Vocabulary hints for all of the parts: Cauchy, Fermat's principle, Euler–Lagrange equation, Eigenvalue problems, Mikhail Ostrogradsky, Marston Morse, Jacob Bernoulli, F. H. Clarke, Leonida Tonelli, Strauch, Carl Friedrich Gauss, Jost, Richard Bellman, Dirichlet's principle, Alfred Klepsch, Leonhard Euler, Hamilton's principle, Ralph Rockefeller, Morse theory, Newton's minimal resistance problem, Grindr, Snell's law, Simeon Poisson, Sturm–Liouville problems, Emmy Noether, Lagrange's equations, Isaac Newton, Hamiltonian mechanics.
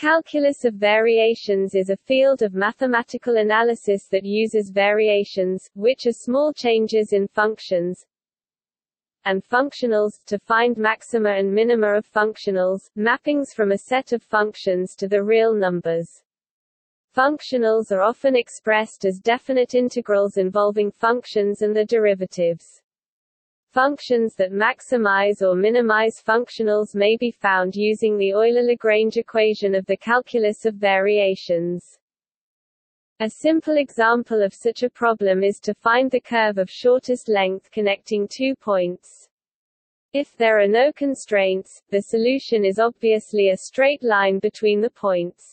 Calculus of variations is a field of mathematical analysis that uses variations, which are small changes in functions, and functionals, to find maxima and minima of functionals, mappings from a set of functions to the real numbers. Functionals are often expressed as definite integrals involving functions and their derivatives. Functions that maximize or minimize functionals may be found using the Euler–Lagrange equation of the calculus of variations. A simple example of such a problem is to find the curve of shortest length connecting 2 points. If there are no constraints, the solution is obviously a straight line between the points.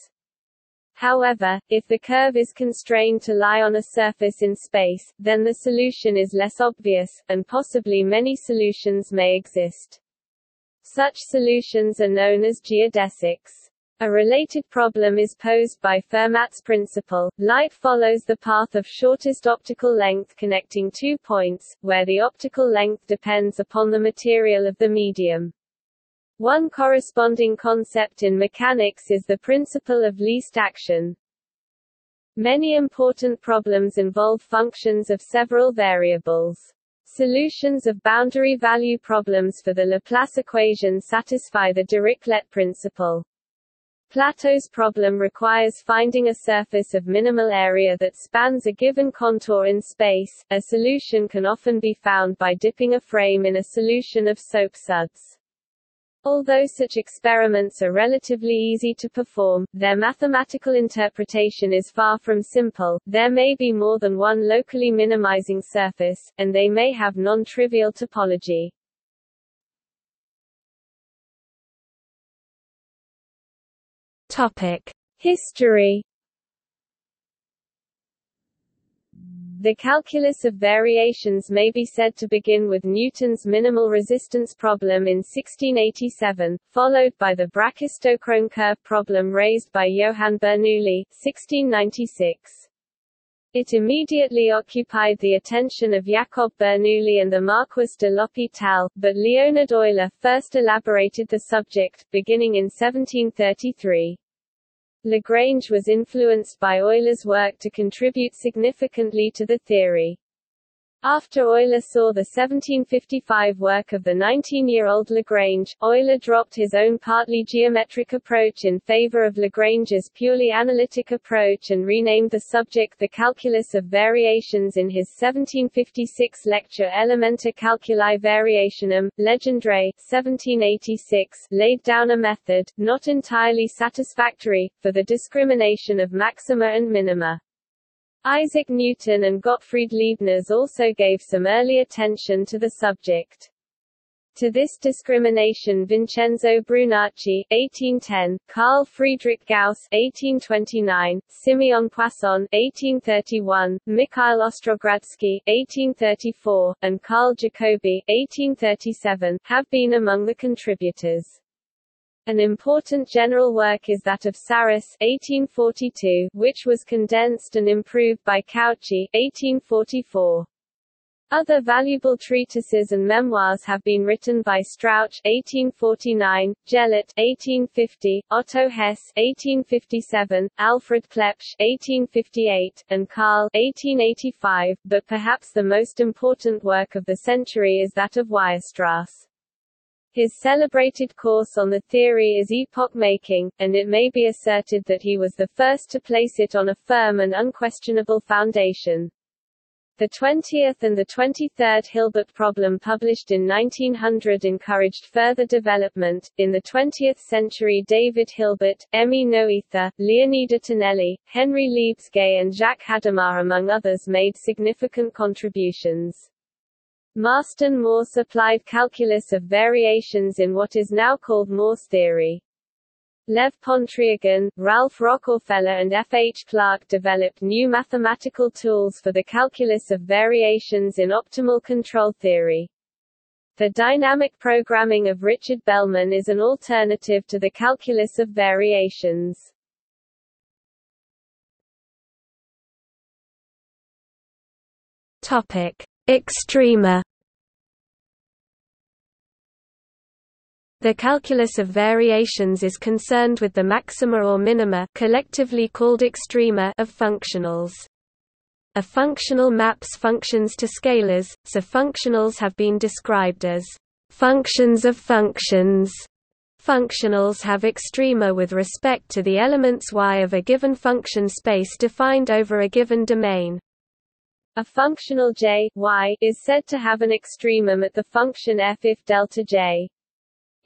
However, if the curve is constrained to lie on a surface in space, then the solution is less obvious, and possibly many solutions may exist. Such solutions are known as geodesics. A related problem is posed by Fermat's principle. Light follows the path of shortest optical length connecting 2 points, where the optical length depends upon the material of the medium. One corresponding concept in mechanics is the principle of least action. Many important problems involve functions of several variables. Solutions of boundary value problems for the Laplace equation satisfy the Dirichlet principle. Plateau's problem requires finding a surface of minimal area that spans a given contour in space. A solution can often be found by dipping a frame in a solution of soap suds. Although such experiments are relatively easy to perform, their mathematical interpretation is far from simple. There may be more than one locally minimizing surface, and they may have non-trivial topology. Topic: History. The calculus of variations may be said to begin with Newton's minimal resistance problem in 1687, followed by the brachistochrone curve problem raised by Johann Bernoulli, 1696. It immediately occupied the attention of Jacob Bernoulli and the Marquis de l'Hôpital, but Leonhard Euler first elaborated the subject, beginning in 1733. Lagrange was influenced by Euler's work to contribute significantly to the theory. After Euler saw the 1755 work of the 19-year-old Lagrange, Euler dropped his own partly geometric approach in favor of Lagrange's purely analytic approach and renamed the subject the calculus of variations in his 1756 lecture Elementa Calculi Variationum. Legendre, 1786, laid down a method, not entirely satisfactory, for the discrimination of maxima and minima. Isaac Newton and Gottfried Leibniz also gave some early attention to the subject. To this discrimination Vincenzo Brunacci, 1810, Carl Friedrich Gauss, 1829, Simeon Poisson, 1831, Mikhail Ostrogradsky, 1834, and Carl Jacobi, 1837, have been among the contributors. An important general work is that of Sarris, 1842, which was condensed and improved by Cauchy, 1844. Other valuable treatises and memoirs have been written by Strauch, 1849, Gellert, 1850, Otto Hess, 1857, Alfred Klepsch, 1858, and Carl, 1885, but perhaps the most important work of the century is that of Weierstrass. His celebrated course on the theory is epoch-making, and it may be asserted that he was the first to place it on a firm and unquestionable foundation. The 20th and the 23rd Hilbert problem published in 1900 encouraged further development. In the 20th century David Hilbert, Emmy Noether, Leonida Tonelli, Henry Liebsge and Jacques Hadamard among others made significant contributions. Marston Morse applied calculus of variations in what is now called Morse theory. Lev Pontryagin, Ralph Rockefeller and F. H. Clarke developed new mathematical tools for the calculus of variations in optimal control theory. The dynamic programming of Richard Bellman is an alternative to the calculus of variations. Extrema. The calculus of variations is concerned with the maxima or minima, collectively called extrema, of functionals. A functional maps functions to scalars, so functionals have been described as functions of functions. Functionals have extrema with respect to the elements y of a given function space defined over a given domain. A functional j y is said to have an extremum at the function f if delta j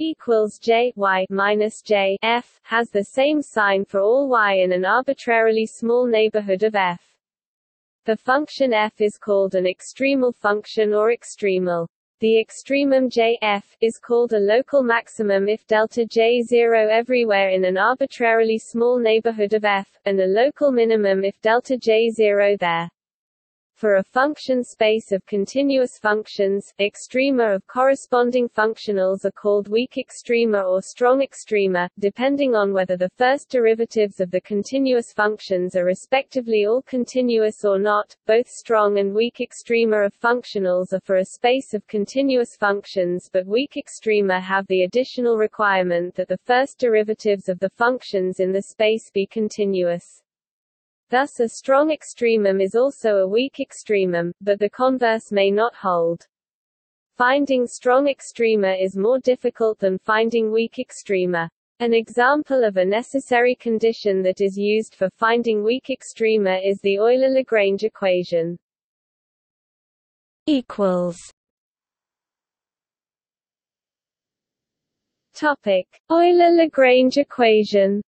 equals j y minus j f has the same sign for all y in an arbitrarily small neighborhood of f. The function f is called an extremal function or extremal. The extremum j f is called a local maximum if delta j 0 everywhere in an arbitrarily small neighborhood of f, and a local minimum if delta j 0 there. For a function space of continuous functions, extrema of corresponding functionals are called weak extrema or strong extrema, depending on whether the first derivatives of the continuous functions are respectively all continuous or not. Both strong and weak extrema of functionals are for a space of continuous functions, but weak extrema have the additional requirement that the first derivatives of the functions in the space be continuous. Thus a strong extremum is also a weak extremum, but the converse may not hold. Finding strong extrema is more difficult than finding weak extrema. An example of a necessary condition that is used for finding weak extrema is the Euler–Lagrange equation. Topic: Euler–Lagrange equation.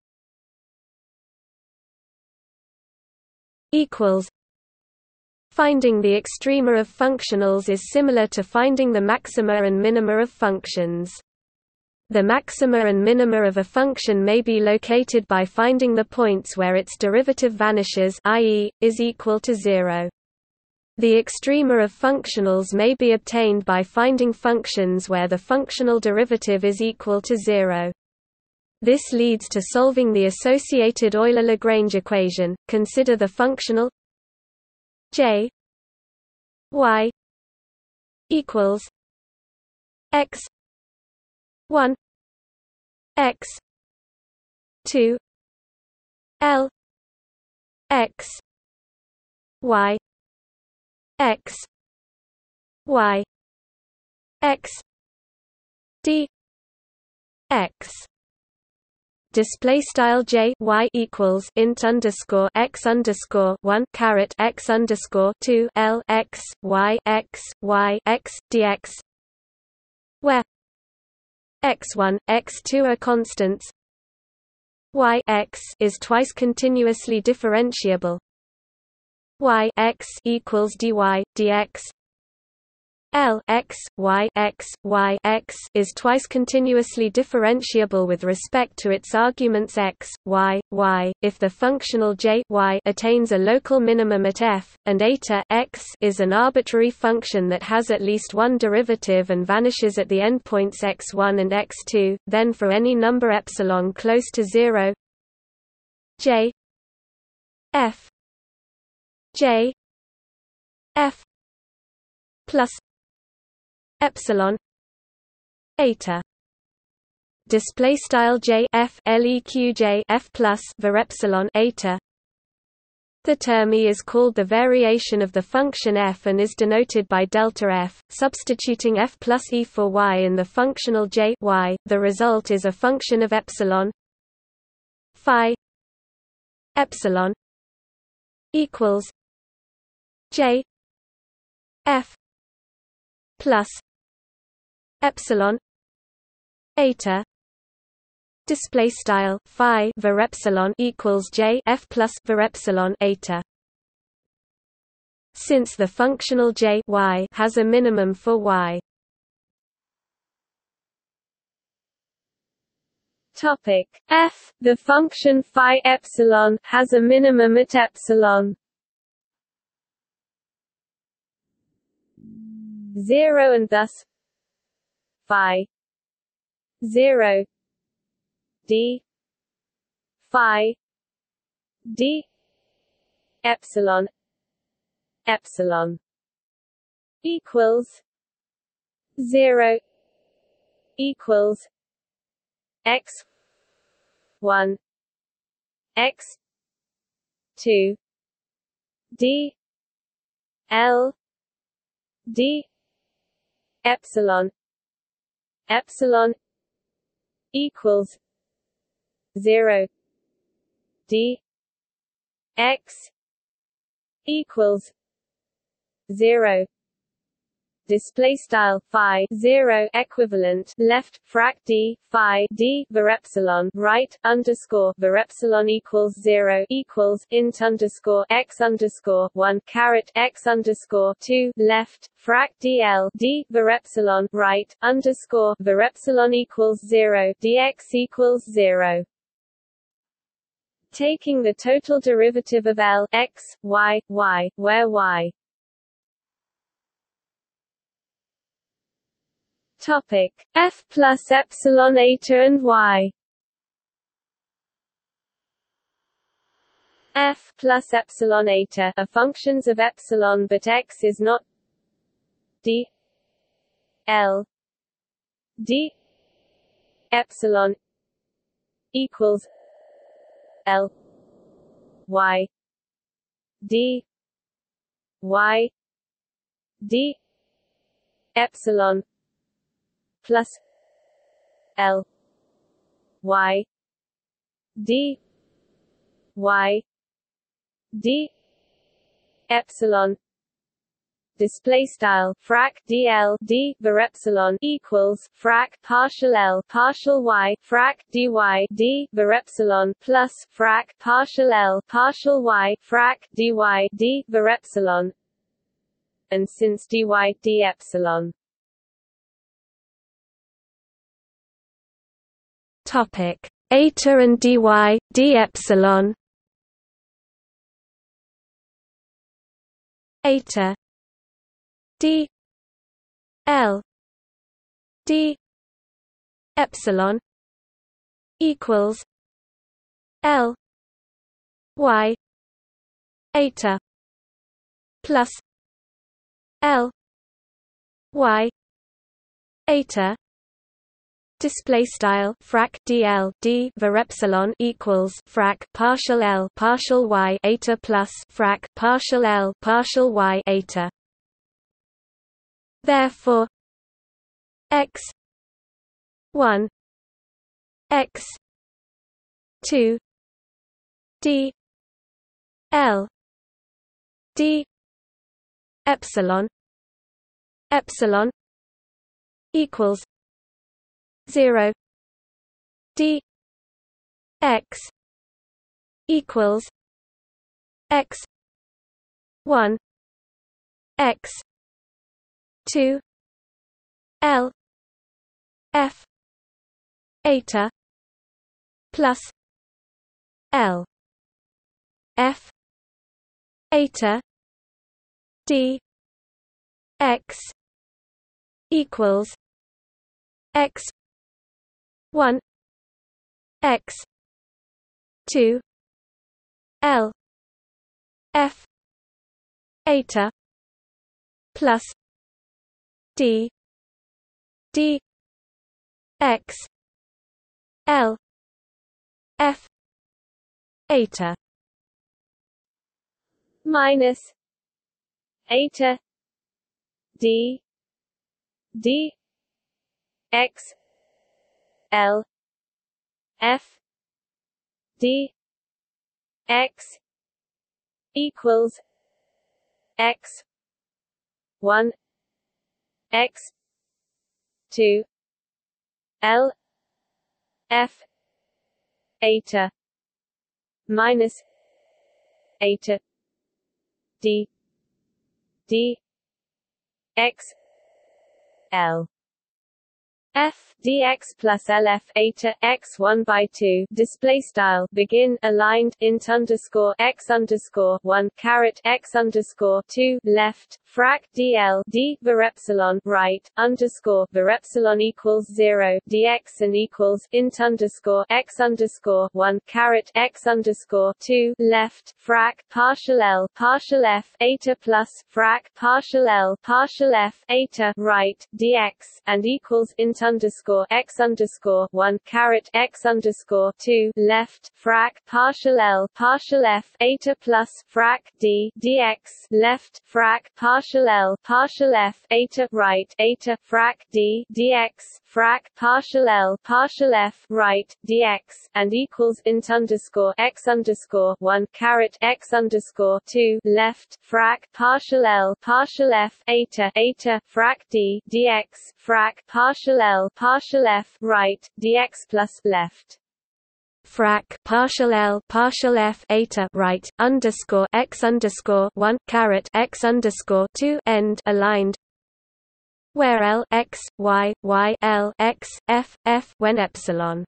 Finding the extrema of functionals is similar to finding the maxima and minima of functions. The maxima and minima of a function may be located by finding the points where its derivative vanishes, i.e., is equal to zero. The extrema of functionals may be obtained by finding functions where the functional derivative is equal to zero. This leads to solving the associated Euler–Lagrange equation. Consider the functional j y equals x 1 x 2 l x y x y x d x. Display style j y equals int underscore x underscore 1 caret x underscore 2 l x y x y x dx, where x1, x2 are constants, y x is twice continuously differentiable, y x equals dy dx, L x y x y x is twice continuously differentiable with respect to its arguments x, y, y, if the functional j y attains a local minimum at f, and eta x is an arbitrary function that has at least one derivative and vanishes at the endpoints x1 and x2, then for any number epsilon close to 0, j f plus epsilon eta. Display style j f leq j f plus var epsilon eta. The term E is called the variation of the function f and is denoted by delta f. Substituting f plus e for y in the functional j y, the result is a function of epsilon phi epsilon equals j f plus epsilon eta. Display style phi var epsilon equals j f plus var epsilon eta. Since the functional j y has a minimum for y. Topic f, the function phi epsilon has a minimum at epsilon 0, and thus phi 0 d phi d epsilon epsilon equals 0 equals x 1 x 2 d l d epsilon epsilon equals 0 d x equals 0. Display style phi 0 equivalent left frac d phi d var epsilon right underscore var epsilon equals 0 equals int underscore 1 caret x underscore 2 left frac dl d var epsilon right underscore var epsilon equals 0 dx equals 0. Taking the total derivative of L x y where y topic f plus epsilon eta and y f plus epsilon eta are functions of epsilon, but x is not d l d epsilon equals l y d y d epsilon plus L y d y d epsilon. Display style frac dl d var epsilon equals frac partial L partial y frac dy d var epsilon plus frac partial L partial y frac dy d var epsilon. And since dy d epsilon topic eta and dy d epsilon, eta d l d epsilon equals l y eta plus l y eta. Display style frac dl d var epsilon equals frac partial L partial y eta plus frac partial L partial y eta. Therefore, x 1 x 2 d l d epsilon epsilon equals 0 d x equals x 1 x 2 l f eta plus l f eta d x equals x 1 x 2 l f eta plus d d x l f eta minus eta d d x L F D X equals X 1 X 2 L F eta minus eta D D X L f dx plus lf eta x 1/2 display style begin aligned int underscore x underscore 1 caret x underscore 2 left frac dl d var epsilon right underscore var epsilon equals 0 dx and equals int underscore 1 caret x underscore 2 left frac partial l partial f eta plus frac partial l partial f eta right dx and equals int x_, 1 caret x_2 left frac partial L partial F eta plus frac D DX left frac partial L partial F eta right eta frac D DX frac partial L partial F right DX and equals int x_, 1 caret x_2 left frac partial L partial F eta eta frac D DX frac partial L partial F right DX plus left frac partial L partial F eta right _x_, 1 caret x_2 end aligned, where L x y y L x F F when epsilon.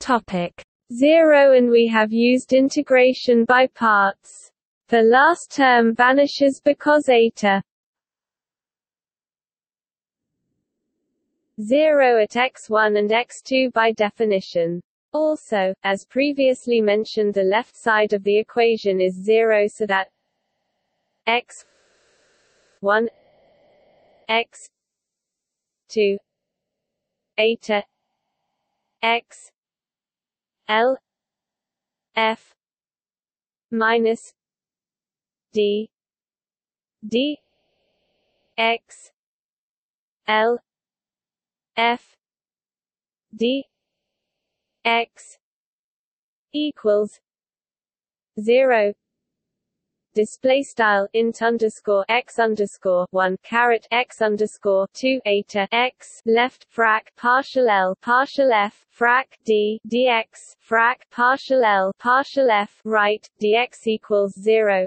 Topic 0 and we have used integration by parts. The last term vanishes because eta 0 at x1 and x2 by definition. Also, as previously mentioned, the left side of the equation is 0 so that x1 x2 eta x L F minus D D X L F D X equals 0. Display style int x_, 1 caret x_2 eta x left frac partial L partial F frac D DX frac partial L partial F right DX equals 0.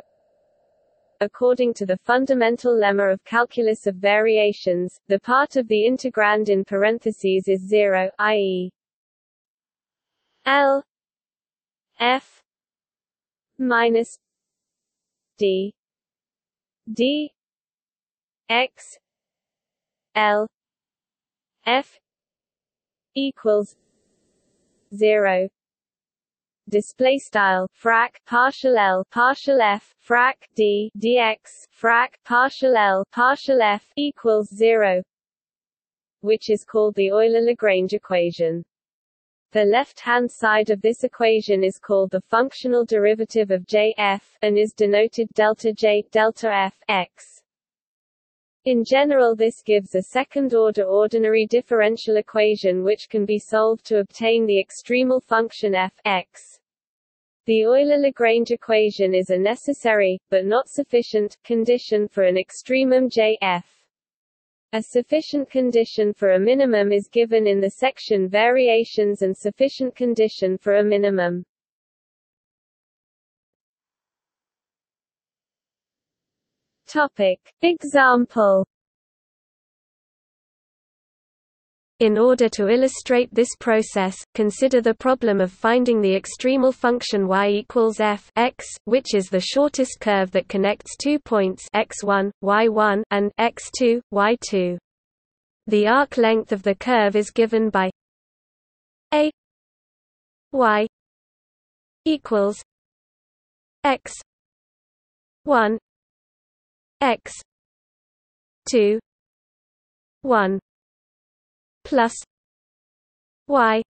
According to the fundamental lemma of calculus of variations, the part of the integrand in parentheses is 0, i.e. L F minus D D X L F equals 0. Display style frac partial L partial F frac D DX frac partial L partial F equals 0, which is called the Euler–Lagrange equation. The left-hand side of this equation is called the functional derivative of Jf, and is denoted delta J delta f x. In general, this gives a second-order ordinary differential equation which can be solved to obtain the extremal function f x. The Euler–Lagrange equation is a necessary, but not sufficient, condition for an extremum Jf. A sufficient condition for a minimum is given in the section Variations and Sufficient Condition for a Minimum. Topic. Example. In order to illustrate this process, consider the problem of finding the extremal function y equals f x, which is the shortest curve that connects 2 points x1, y1 and x2, y2. The arc length of the curve is given by a y equals x1 x2 1 plus y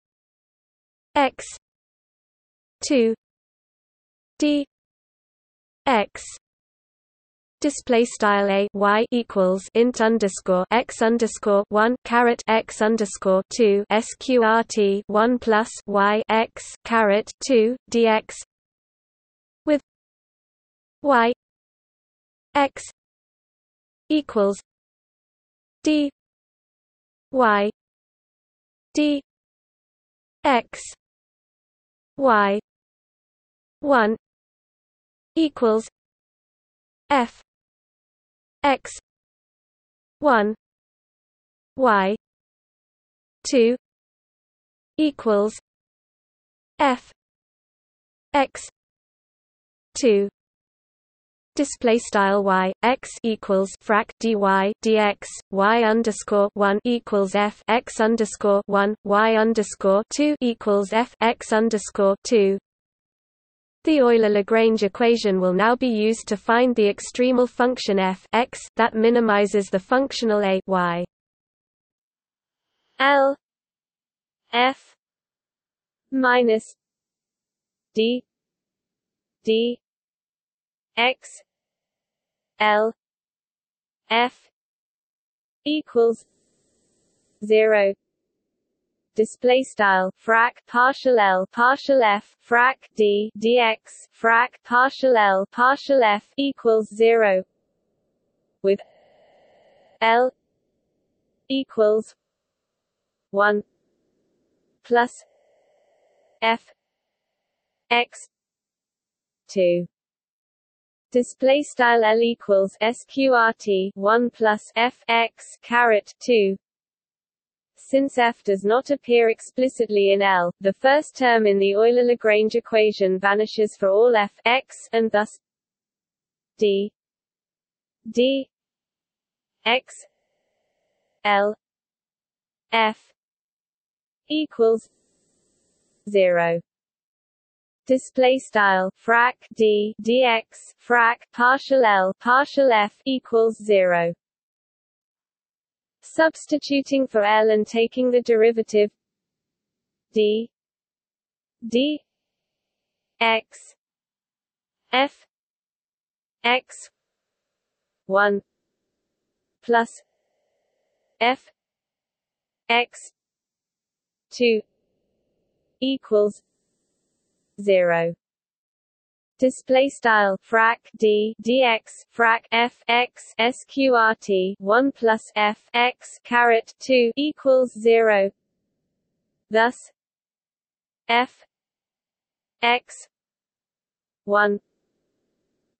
x 2 d x. Display style a y equals int x_, 1 caret x_2 sqrt 1 plus y x caret 2 dx, with y x equals d y d x y 1 equals f x 1 y 2 equals f x 2. Display style y x equals frac dy dx y_1 equals f x_1 y_2 equals f x_2. The Euler–Lagrange equation will now be used to find the extremal function f (x) that minimizes the functional a (y) L f minus d d x L f equals 0. Display style frac partial L partial f frac d dx frac partial L partial f equals 0, with L equals 1 plus f x 2. Display style L equals sqrt 1 plus f x caret 2. Since f does not appear explicitly in L, the first term in the Euler–Lagrange equation vanishes for all f x, and thus d d x L f equals 0. Display style frac d dx frac partial L partial f equals 0. Substituting for L and taking the derivative d d x f x 1 plus f x 2 equals 0. Display style frac d dx frac f x sqrt 1 plus f x caret 2 equals 0. Thus, f x 1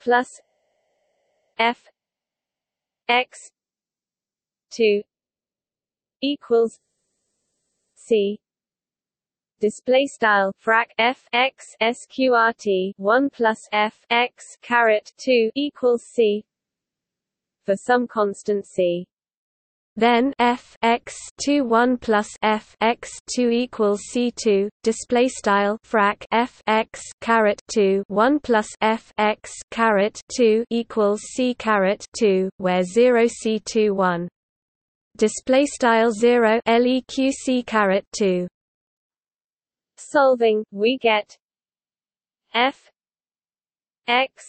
plus f x 2 equals c. Display style frac f x sqrt 1 plus f x caret 2 equals c for some constant c. Then f x 2 1 plus f x 2 equals c2. Display style frac f x caret 2 1 plus f x caret 2 equals c caret 2, where 0 c2 1. Display style 0 leq c caret 2. Solving, we get f x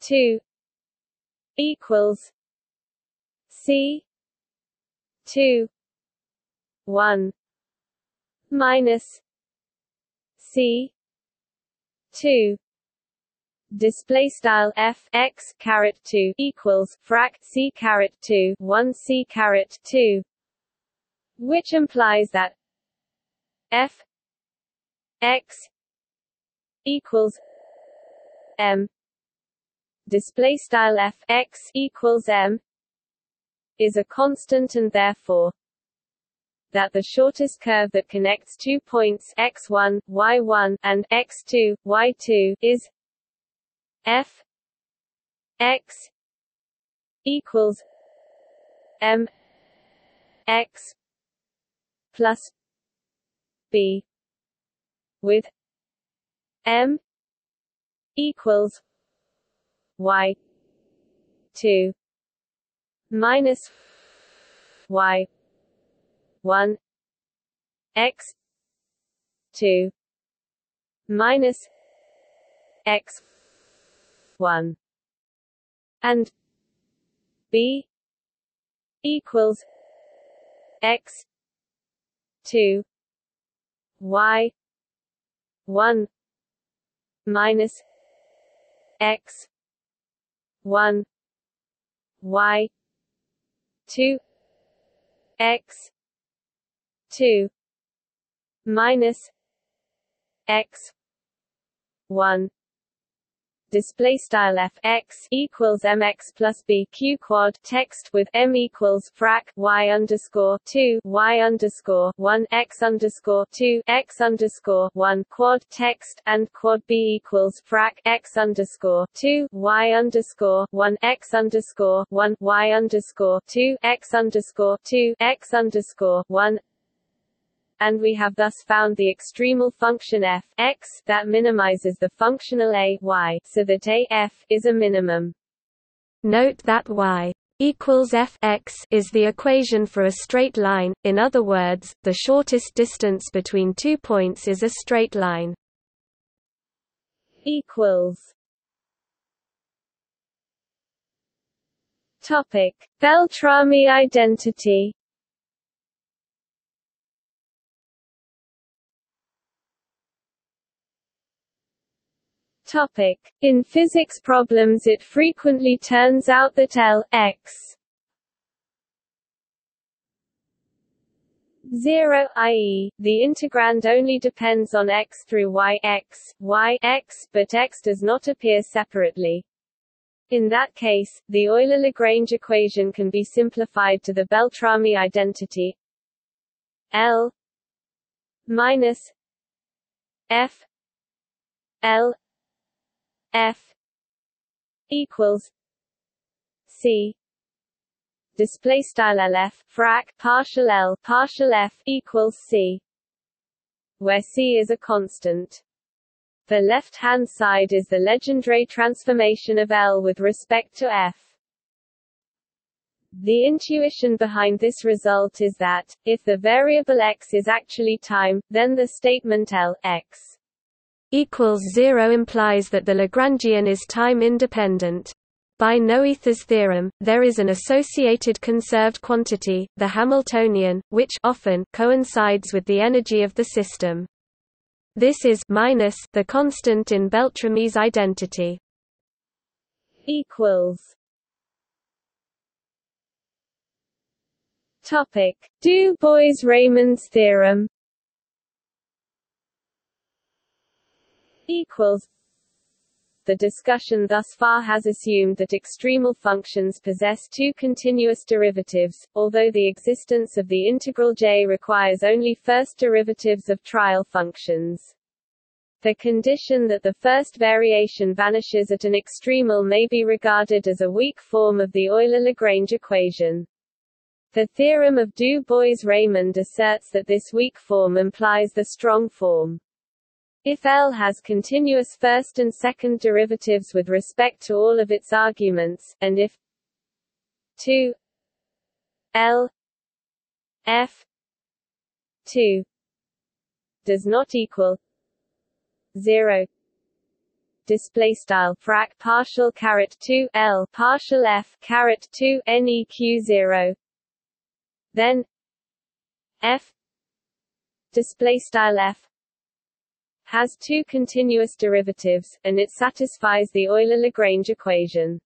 2 equals c 2 1 minus c 2. Display style f x caret 2 equals frac c caret 2 1 c caret 2, which implies that f x equals m. Display style f x equals m is a constant, and therefore that the shortest curve that connects 2 points x1, y1 and x2, y2 is f x equals m x plus b, with m equals y2 minus y1 x2 minus x1, and b equals x2 y 1 minus x 1 y 2 x 2 minus x 1. Display style f x equals mx plus b q quad text with m equals frac y underscore 2 y underscore 1 x underscore 2 x underscore 1 quad text, and quad b equals frac x underscore 2 y underscore 1 x underscore 1 y underscore 2 x underscore 1 and we have thus found the extremal function f (x) that minimizes the functional a (y), so that a (f) is a minimum. Note that y equals f (x) is the equation for a straight line. In other words, the shortest distance between 2 points is a straight line. Topic: Beltrami identity. Topic: In physics problems, it frequently turns out that L x 0, i.e., the integrand only depends on x through y x, y x, but x does not appear separately. In that case, the Euler–Lagrange equation can be simplified to the Beltrami identity L minus F L F equals C. Display style LF frac partial L partial F equals C, where C is a constant. The left-hand side is the Legendré transformation of L with respect to F. The intuition behind this result is that, if the variable x is actually time, then the statement L x equals 0 implies that the Lagrangian is time-independent. By Noether's theorem, there is an associated conserved quantity, the Hamiltonian, which often coincides with the energy of the system. This is minus the constant in Beltrami's identity. Topic: Du Bois-Reymond's theorem. The discussion thus far has assumed that extremal functions possess 2 continuous derivatives, although the existence of the integral J requires only first derivatives of trial functions. The condition that the first variation vanishes at an extremal may be regarded as a weak form of the Euler–Lagrange equation. The theorem of Du Bois-Reymond asserts that this weak form implies the strong form. If L has continuous first and second derivatives with respect to all of its arguments, and if 2 L f 2 does not equal 0, display style frac partial caret 2 L partial f caret 2 neq 0, then f display style f has 2 continuous derivatives, and it satisfies the Euler–Lagrange equation.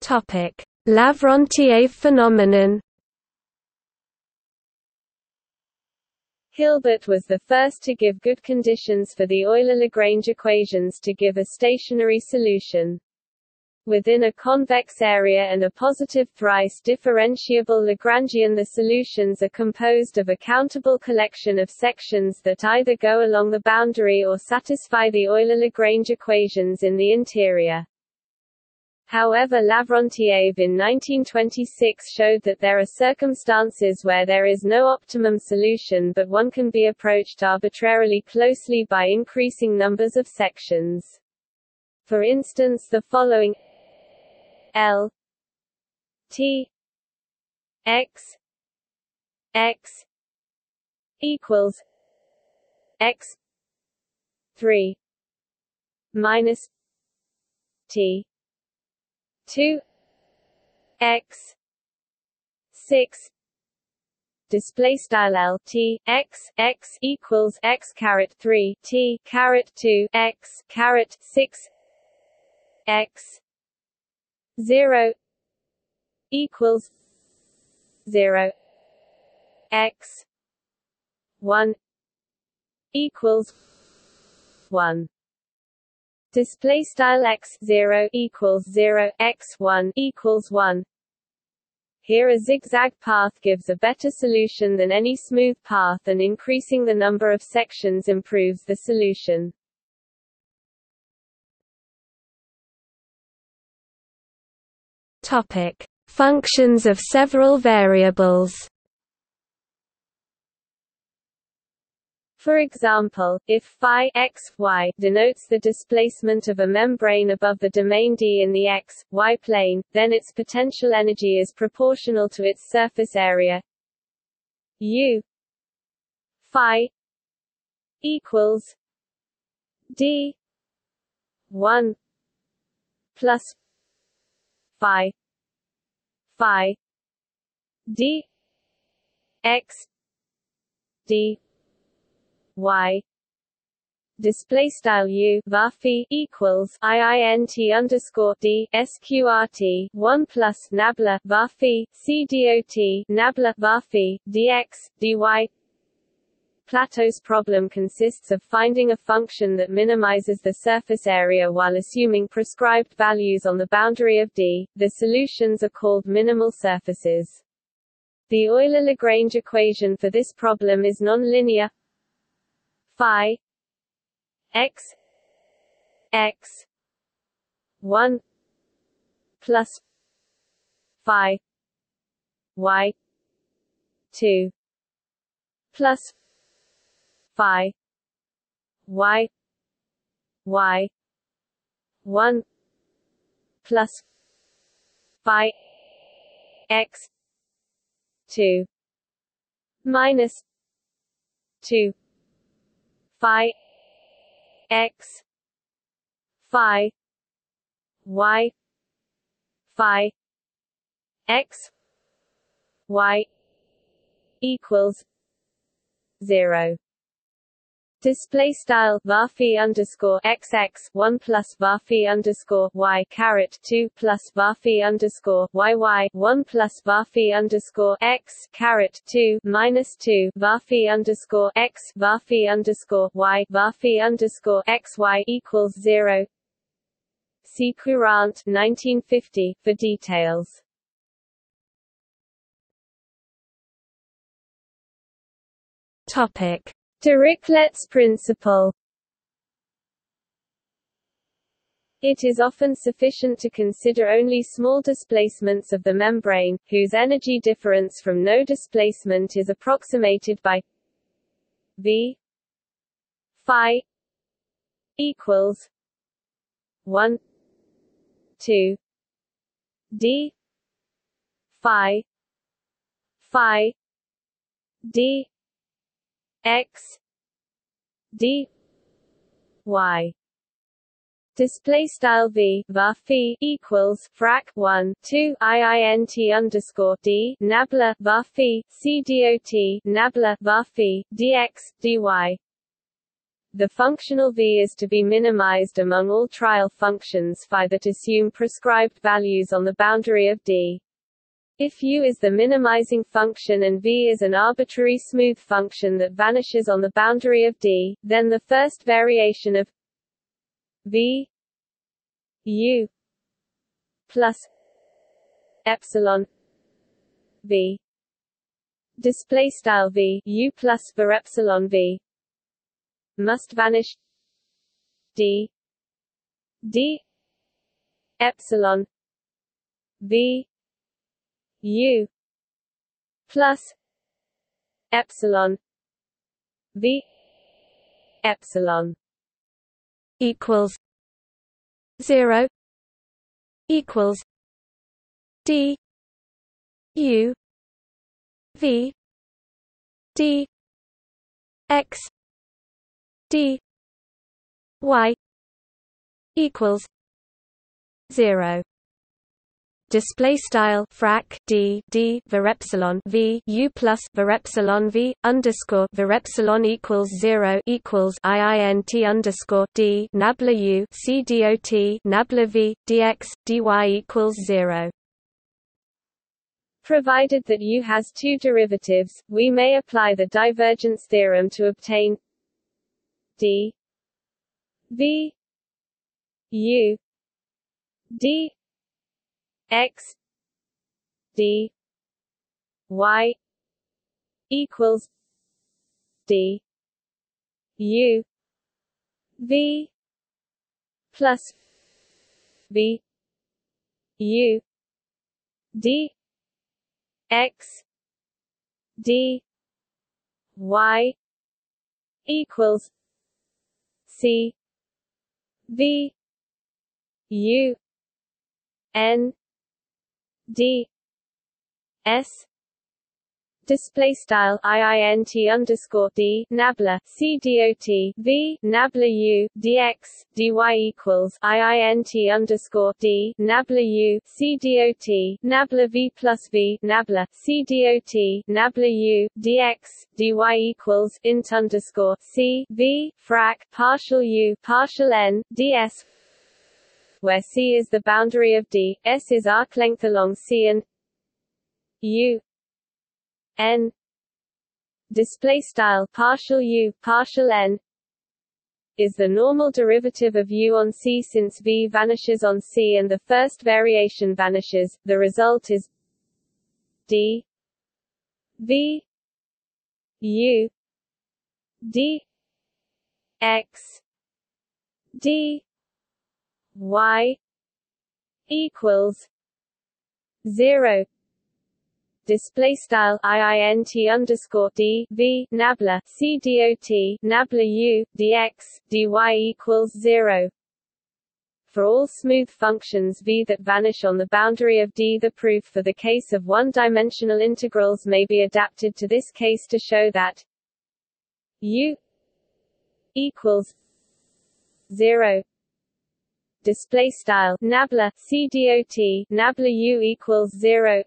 Topic: Lavrentiev phenomenon. Hilbert was the first to give good conditions for the Euler–Lagrange equations to give a stationary solution. Within a convex area and a positive thrice differentiable Lagrangian, the solutions are composed of a countable collection of sections that either go along the boundary or satisfy the Euler–Lagrange equations in the interior. However, Lavrentiev in 1926 showed that there are circumstances where there is no optimum solution, but one can be approached arbitrarily closely by increasing numbers of sections. For instance, the following L T X X equals X 3 minus T 2 X 6. Display style L T X X equals X caret 3 T caret 2 X caret 6 X 0 equals 0 X 1 equals 1. Display style X 0 equals 0 X 1 equals 1. Here a zigzag path gives a better solution than any smooth path, and increasing the number of sections improves the solution. Topic: Functions of several variables. For example, if phi x, y denotes the displacement of a membrane above the domain D in the x, y plane, then its potential energy is proportional to its surface area. U phi equals D 1 plus phi phi D x D y display style u varphi equals iint underscore d sqrt 1 plus nabla varphi c dot nabla varphi dx dy. Plateau's problem consists of finding a function that minimizes the surface area while assuming prescribed values on the boundary of D. The solutions are called minimal surfaces. The Euler–Lagrange equation for this problem is nonlinear. Phi x x 1 plus phi y 2 plus phi y y 1 plus phi x 2 minus 2 phi x phi y phi x y equals 0. Display style varphi underscore xx 1 plus varphi underscore y caret 2 plus varphi underscore yy 1 plus varphi underscore x caret 2 minus 2 varphi underscore x varphi underscore y varphi underscore xy equals 0. See Courant 1950 for details. Topic: Dirichlet's principle. It is often sufficient to consider only small displacements of the membrane, whose energy difference from no displacement is approximated by v phi equals 1 2 d phi phi d x d y. Display style v var phi equals frac 1 2 iint underscore d nabla var phi c dot nabla var phi dx dy. The functional v is to be minimized among all trial functions phi that assume prescribed values on the boundary of D. If u is the minimizing function and v is an arbitrary smooth function that vanishes on the boundary of D, then the first variation of v u plus epsilon v display style v u plus var epsilon v must vanish D D epsilon v u plus epsilon v epsilon equals 0 equals d u v d x d y equals 0. Display style frac d d var epsilon v u plus var epsilon v underscore var epsilon equals 0 equals iint underscore d nabla u c dot nabla v dx dy equals 0. Provided that u has two derivatives, we may apply the divergence theorem to obtain d v u d x d y equals d u v plus v u d x d y equals c v u n d s display style IINT_D nabla C DOT V nabla U DX DY equals IINT_D nabla U C DOT nabla V plus V nabla C DOT nabla U DX DY equals int underscore C V frac partial U partial N DS where C is the boundary of D, S is arc length along C and U N display style partial U partial N is the normal derivative of U on C since V vanishes on C and the first variation vanishes. The result is D V U D X D Y equals 0 display style IINT_D V nabla C DOT nabla U DX DY equals 0 for all smooth functions V that vanish on the boundary of D. The proof for the case of one-dimensional integrals may be adapted to this case to show that U equals 0 display style nabla C DOT nabla U equals 0.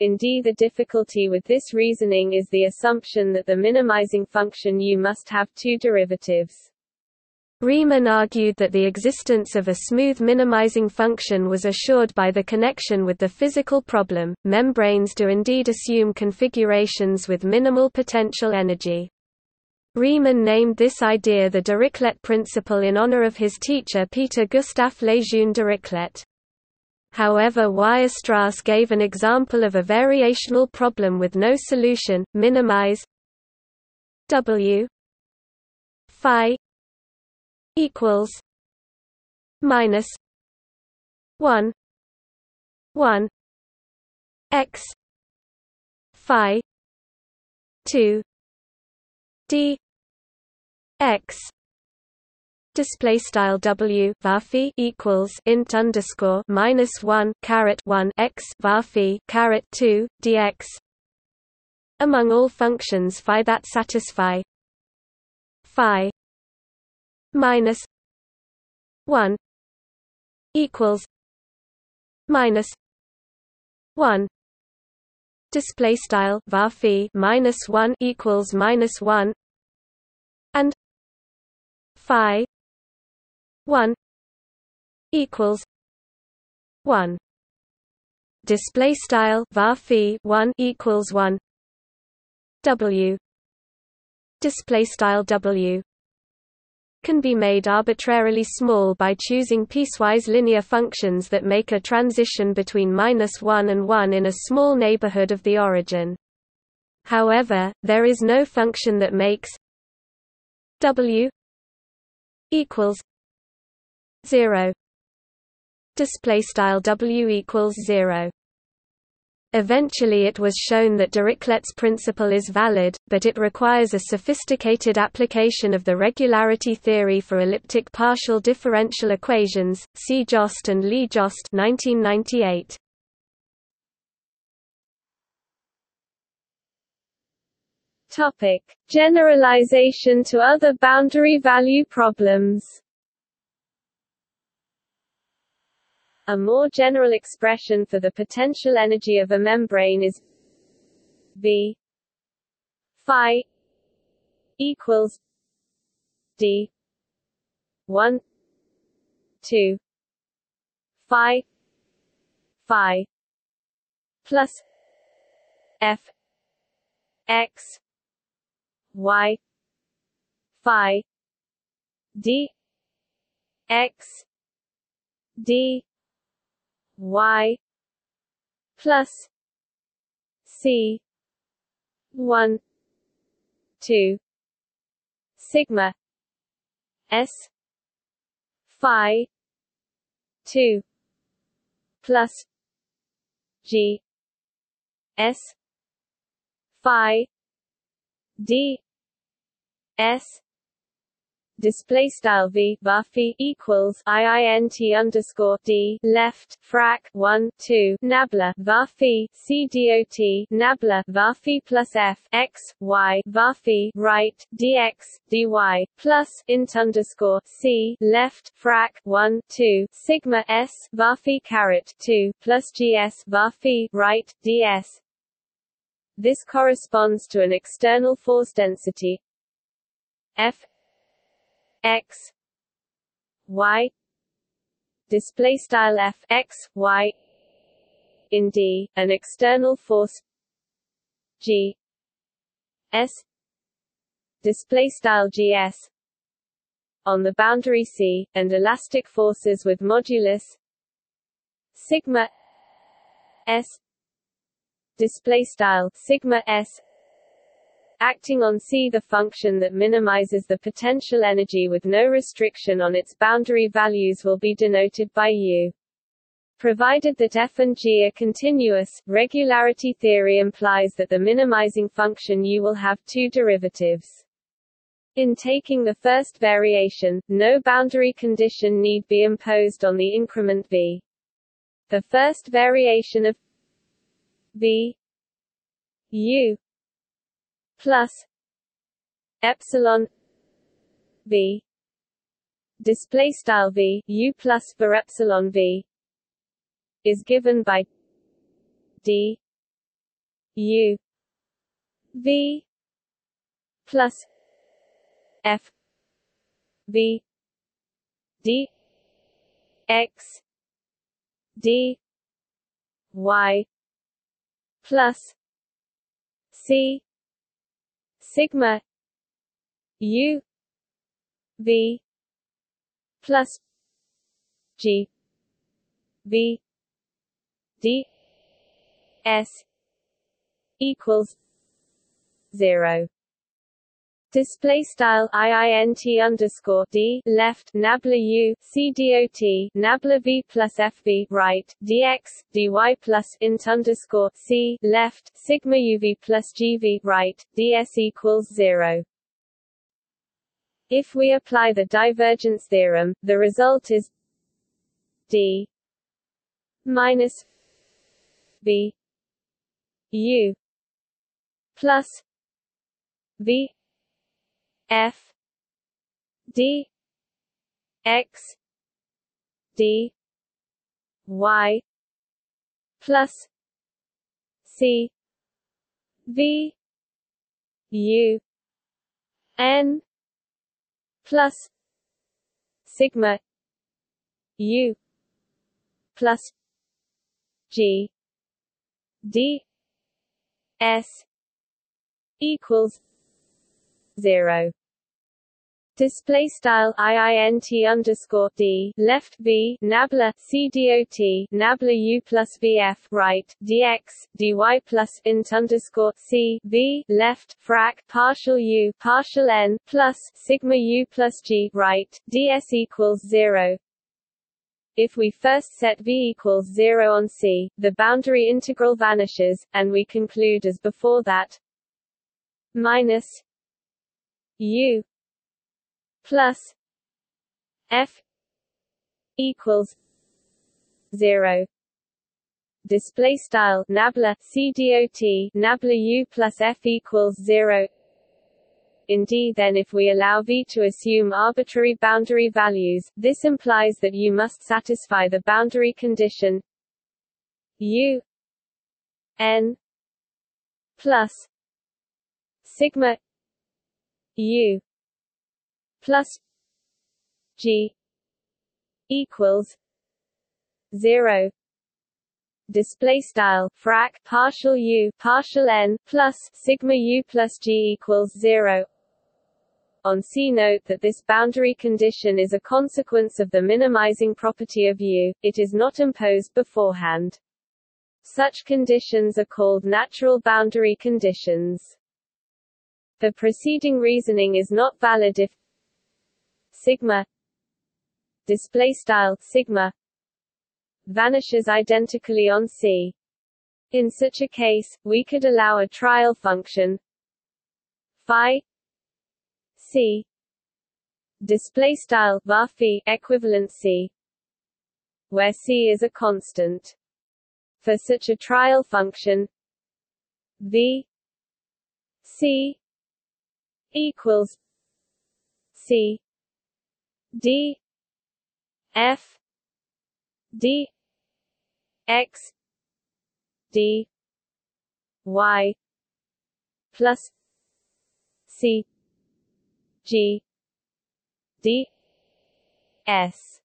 In D, the difficulty with this reasoning is the assumption that the minimizing function U must have two derivatives. Riemann argued that the existence of a smooth minimizing function was assured by the connection with the physical problem. Membranes do indeed assume configurations with minimal potential energy. Riemann named this idea the Dirichlet principle in honor of his teacher Peter Gustav Lejeune Dirichlet. However, Weierstrass gave an example of a variational problem with no solution. Minimize W phi equals minus 1 1 x phi 2 d x. Display style W varphi equals int underscore minus 1 caret 1 x varphi caret 2 dx. Among all functions phi that satisfy phi minus 1 equals minus 1. Display style varphi minus 1 equals minus 1 and phi 1 equals 1. Display style var phi 1 equals 1. W display style W can be made arbitrarily small by choosing piecewise linear functions that make a transition between -1 and 1 in a small neighborhood of the origin. However, there is no function that makes W equals 0 display style W equals 0. Eventually it was shown that Dirichlet's principle is valid, but it requires a sophisticated application of the regularity theory for elliptic partial differential equations. See Jost and Lee Jost, 1998. Topic: generalization to other boundary value problems. A more general expression for the potential energy of a membrane is V phi equals D 1 2 phi phi plus F x y phi d x d y plus c 1 2 sigma s phi 2 plus G S phi D S display style v buffy equals iint underscore d left frac 1 2 nabla varphi c dot nabla varphi plus f x y varphi right dx dy plus int underscore c left frac 1 2 sigma s varphi caret 2 plus gs varphi right ds. This corresponds to an external force density f x y display style f x y in D, an external force g s display style g s on the boundary C, and elastic forces with modulus sigma s display style sigma s acting on C. The function that minimizes the potential energy with no restriction on its boundary values will be denoted by U. Provided that f and g are continuous, regularity theory implies that the minimizing function U will have two derivatives. In taking the first variation, no boundary condition need be imposed on the increment v. The first variation of v U plus epsilon v display style v u plus var epsilon v is given by d u v plus f v d x d y plus c sigma u v plus g v d s equals 0. Display style iint underscore d left nabla u c dot nabla v plus f v right dx dy plus int underscore c left sigma u v plus g v right ds equals 0. If we apply the divergence theorem, the result is d minus v u plus v f d x d y plus c v u n plus sigma u plus g d s equals 0. Display style iint underscore d left v nabla c dot nabla u plus vf right dx dy plus int underscore c v left frac partial u partial n plus sigma u plus g right ds equals 0. If we first set v equals 0 on C, the boundary integral vanishes, and we conclude as before that minus u plus f equals 0. Display style nabla c dot nabla u plus f equals 0. Indeed, then, if we allow v to assume arbitrary boundary values, this implies that u must satisfy the boundary condition u n plus sigma u plus g equals 0. Display style frac partial u partial n plus sigma u plus g equals 0. On C, note that this boundary condition is a consequence of the minimizing property of u. It is not imposed beforehand. Such conditions are called natural boundary conditions. The preceding reasoning is not valid if sigma display style sigma vanishes identically on C. In such a case, we could allow a trial function phi c display style var phi equivalent c, where c is a constant. For such a trial function, v c equals c d f d x d y plus c g d s.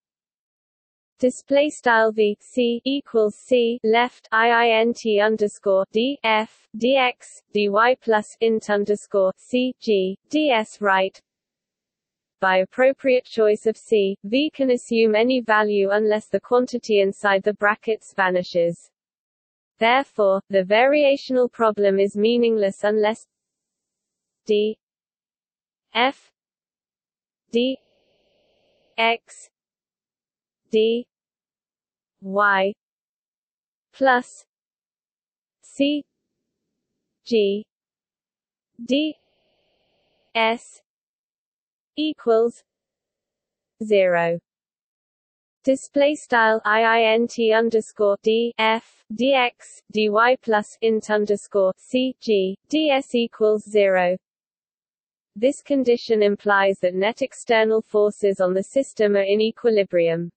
Display style v c equals c left iint underscore d f dx dy plus int underscore c g ds right. By appropriate choice of c, v can assume any value unless the quantity inside the brackets vanishes. Therefore, the variational problem is meaningless unless d f d x d y plus c g d s equals 0. Display style iint underscore d f dx dy plus int underscore c g ds equals 0. This condition implies that net external forces on the system are in equilibrium.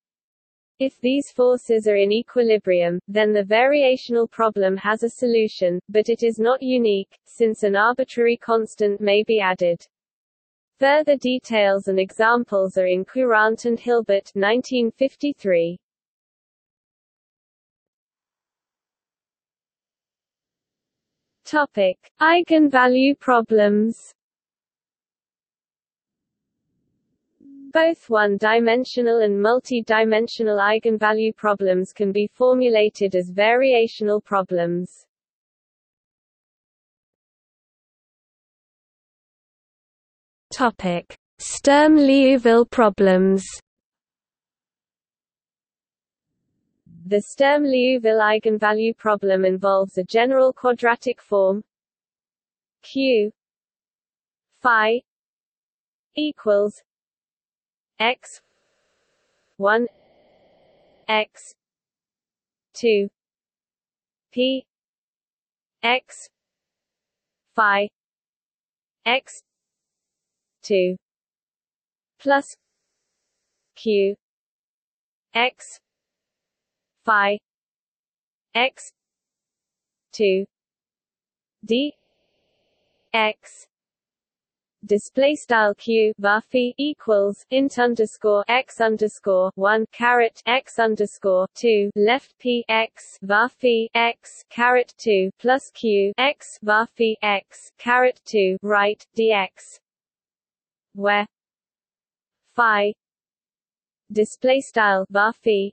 If these forces are in equilibrium, then the variational problem has a solution, but it is not unique, since an arbitrary constant may be added. Further details and examples are in Courant and Hilbert, 1953. Topic: Eigenvalue problems. Both one-dimensional and multi-dimensional eigenvalue problems can be formulated as variational problems. Topic: Sturm–Liouville problems. The Sturm–Liouville eigenvalue problem involves a general quadratic form q phi equals x 1 x 2 p x phi x 2 plus q x phi x 2 d x. Display style q var phi equals int underscore x underscore 1 caret x underscore 2 left p x var phi x caret 2 plus q x var phi x caret 2 right dx, where phi display style var phi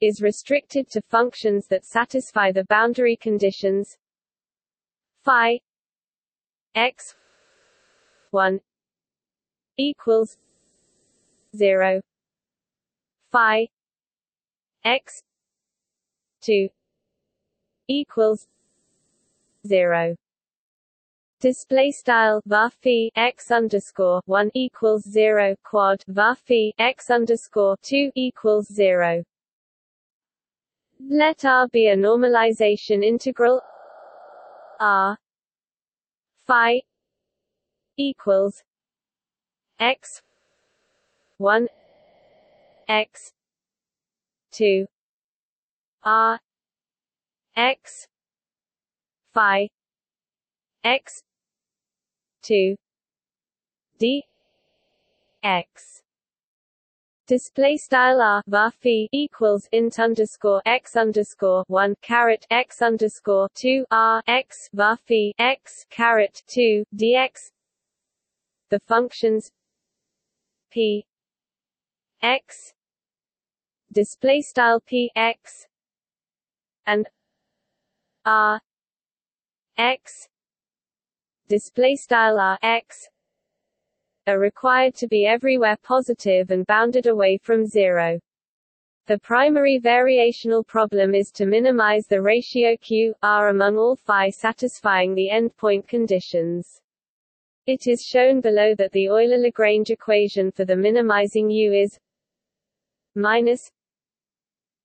is restricted to functions that satisfy the boundary conditions phi x 1 equals 0, phi x 2 equals 0. Display style var phi x underscore 1 equals 0 quad var phi x underscore 2 equals 0. Let R be a normalization integral R phi equals x 1 x 2 R x phi x 2 d x. Display style R var phi equals int underscore x underscore 1 caret x underscore 2 R x var phi x caret 2 dx. The functions p x display style p x and R x display style R x are required to be everywhere positive and bounded away from 0. The primary variational problem is to minimize the ratio Q, R among all phi satisfying the endpoint conditions. It is shown below that the Euler–Lagrange equation for the minimizing U is minus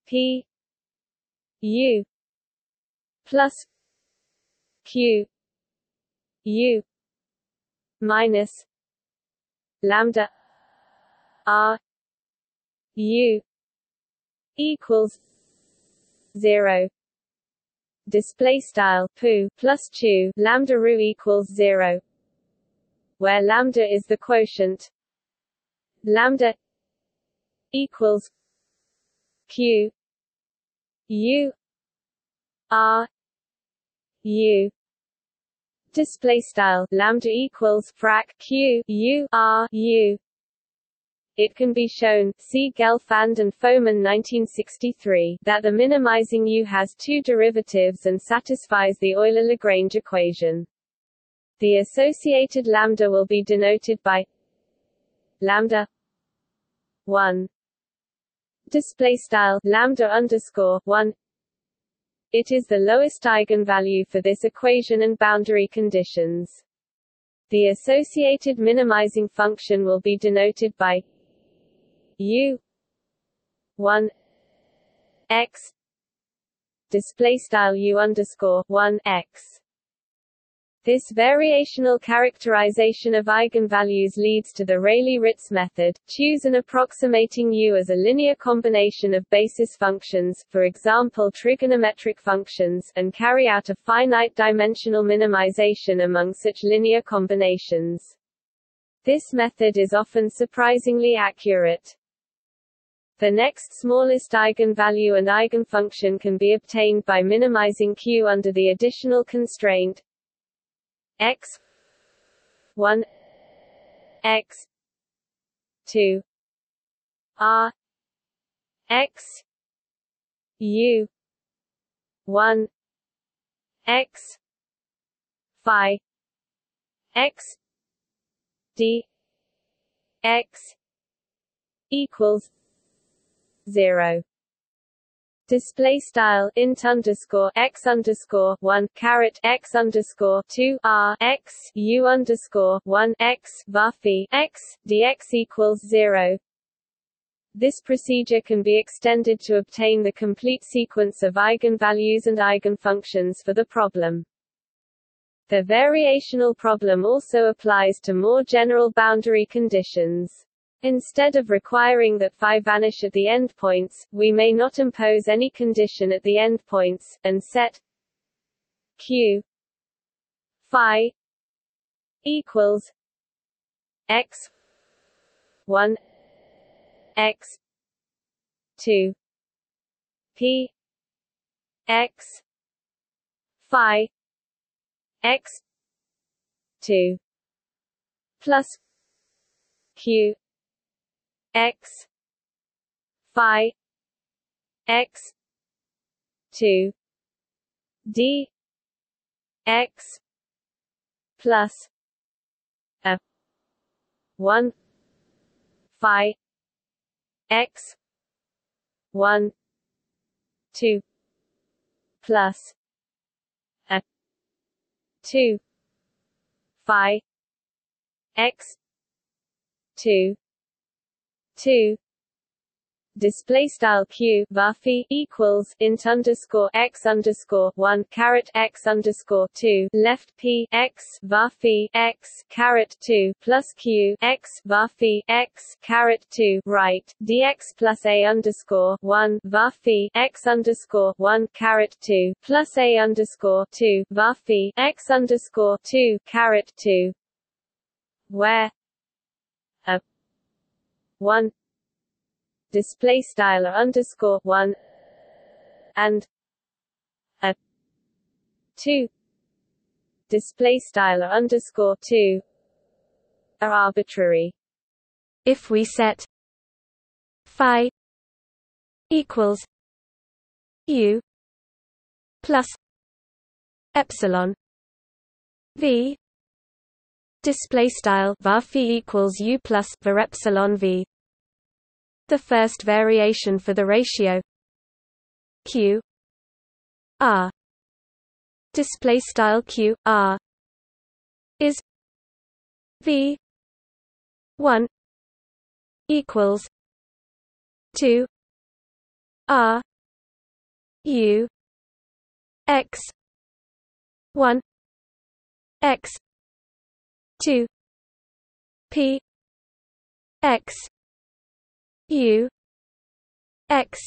P U plus Q U minus lambda R U equals 0. Display style pu plus chu lambda ru equals 0, where lambda is the quotient. Lambda equals q u r u. Display style lambda equals frac q u r u. It can be shown, see Gelfand and Foman 1963, that the minimizing U has two derivatives and satisfies the Euler–Lagrange equation. The associated lambda will be denoted by lambda 1. Display style lambda underscore 1. It is the lowest eigenvalue for this equation and boundary conditions. The associated minimizing function will be denoted by U 1 X display style U underscore 1 X. This variational characterization of eigenvalues leads to the Rayleigh-Ritz method. Choose an approximating U as a linear combination of basis functions, for example trigonometric functions, and carry out a finite-dimensional minimization among such linear combinations. This method is often surprisingly accurate. The next smallest eigenvalue and eigenfunction can be obtained by minimizing Q under the additional constraint x 1 x 2 r x u 1 x phi x d x equals 0. Display style int underscore x underscore 1 caret x underscore 2 r x u underscore 1 x var phi x dx equals 0. This procedure can be extended to obtain the complete sequence of eigenvalues and eigenfunctions for the problem. The variational problem also applies to more general boundary conditions. Instead of requiring that phi vanish at the endpoints, we may not impose any condition at the endpoints, and set q phi equals x 1 x 2 p x phi x 2 plus q x phi x 2 d x plus a 1 phi x 1 2 plus a 2 phi x 2 2 display style q var phi equals int underscore x underscore 1 caret x underscore 2 left p x var phi x caret 2 plus q x var phi x caret 2 right dx plus a underscore 1 var phi x underscore 1 caret 2 plus a underscore 2 var phi x underscore 2 caret 2, where a 1 display style underscore 1 and a 2 display style underscore 2 are arbitrary. If we set phi equals u plus epsilon v, display style var phi equals u plus var epsilon v, The first variation for the ratio Q R display style Q R is V1 equals 2 R U X 1 X 2 P X U X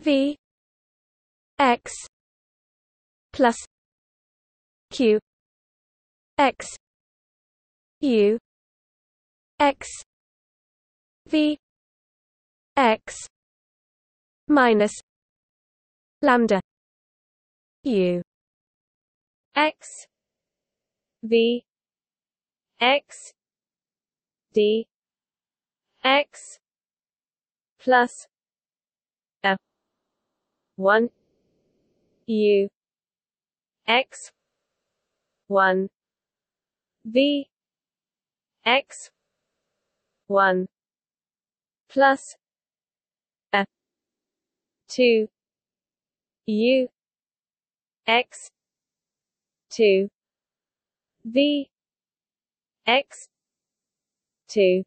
V X plus Q X U X V X minus lambda U X V X D X plus a 1 u x 1 v x 1 plus a 2 u x 2 v x 2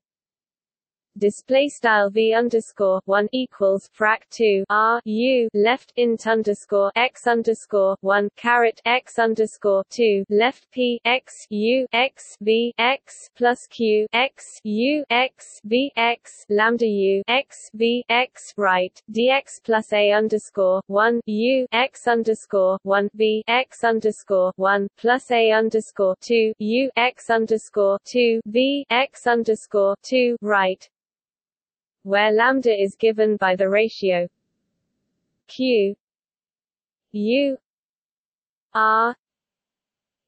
display style v_1 equals frac 2 r u left int underscore x underscore 1 caret x underscore 2 left p x u x v x plus q x u x v x lambda u x v x right dx plus a underscore 1 u x underscore 1 v x underscore 1 plus a underscore 2 u x underscore 2 v x underscore 2 right, where lambda is given by the ratio Q U R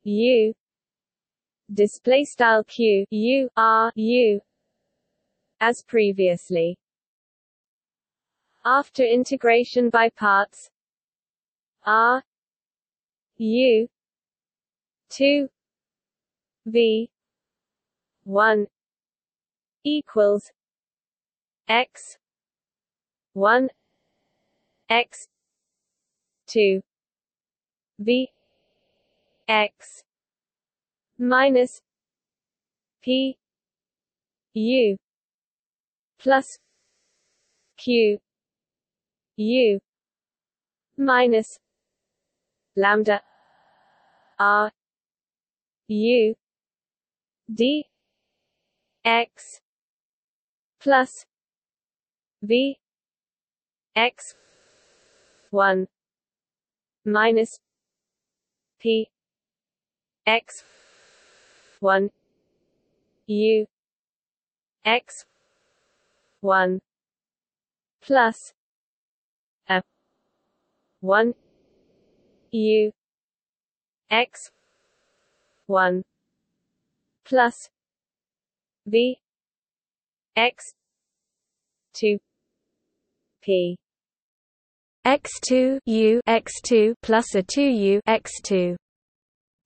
U display style Q U R U as previously. After integration by parts R U 2 V 1 equals X 1 X 2 V X minus P U plus Q U minus lambda R U D X plus V X 1 minus P X 1 U X 1 plus a 1 U X 1 plus V X 2 P x2 u x2 plus a 2 u x2.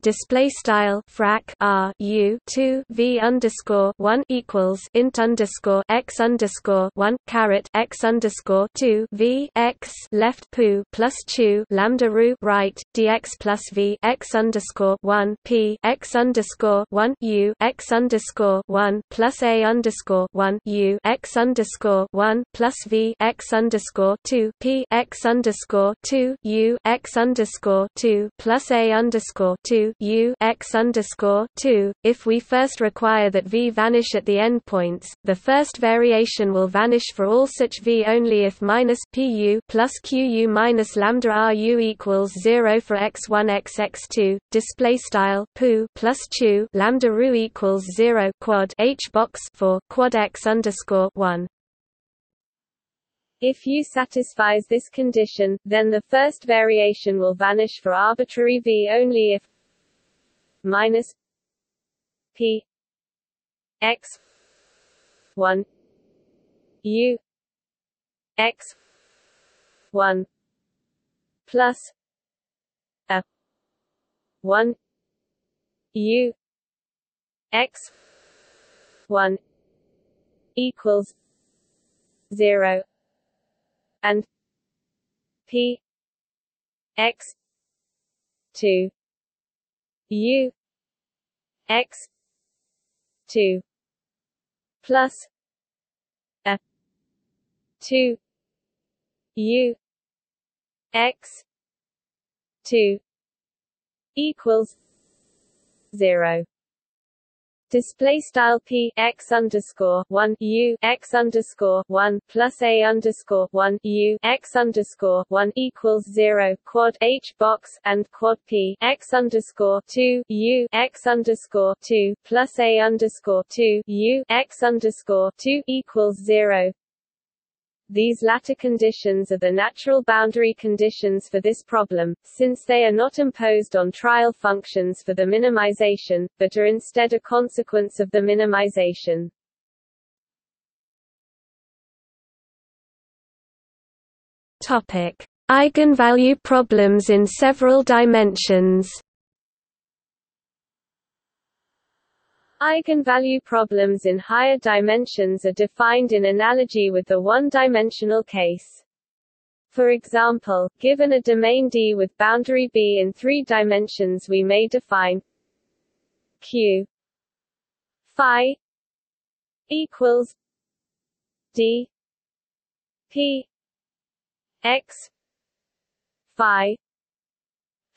Display style frac r u 2 v underscore 1 equals int underscore x underscore 1 caret x underscore 2 v x left poo plus chu lambda ru right dx plus v x underscore 1 p x underscore 1 u x underscore 1 plus a underscore 1 u x underscore 1 plus v x underscore 2 p x underscore 2 u x underscore 2 plus a underscore 2 U x underscore 2. If we first require that V vanish at the endpoints, the first variation will vanish for all such V only if minus PU plus QU minus lambda RU equals 0 for x1 x x2. Display style PU plus CHU lambda RU equals 0 quad H box for quad x underscore 1. If U satisfies this condition, then the first variation will vanish for arbitrary V only if minus P X 1 U X 1 plus a 1 U X 1 equals 0 and P X 2 U X 2 plus a 2 U X 2 equals 0. Display style P X underscore 1 U X underscore 1 plus A underscore 1 U X underscore 1 equals 0 quad H box and quad P X underscore 2 U X underscore 2 plus A underscore 2 U X underscore 2 equals 0. These latter conditions are the natural boundary conditions for this problem, since they are not imposed on trial functions for the minimization, but are instead a consequence of the minimization. Topic: Eigenvalue problems in several dimensions. Eigenvalue problems in higher dimensions are defined in analogy with the one-dimensional case. For example, given a domain D with boundary B in 3 dimensions, we may define Q phi equals D P X phi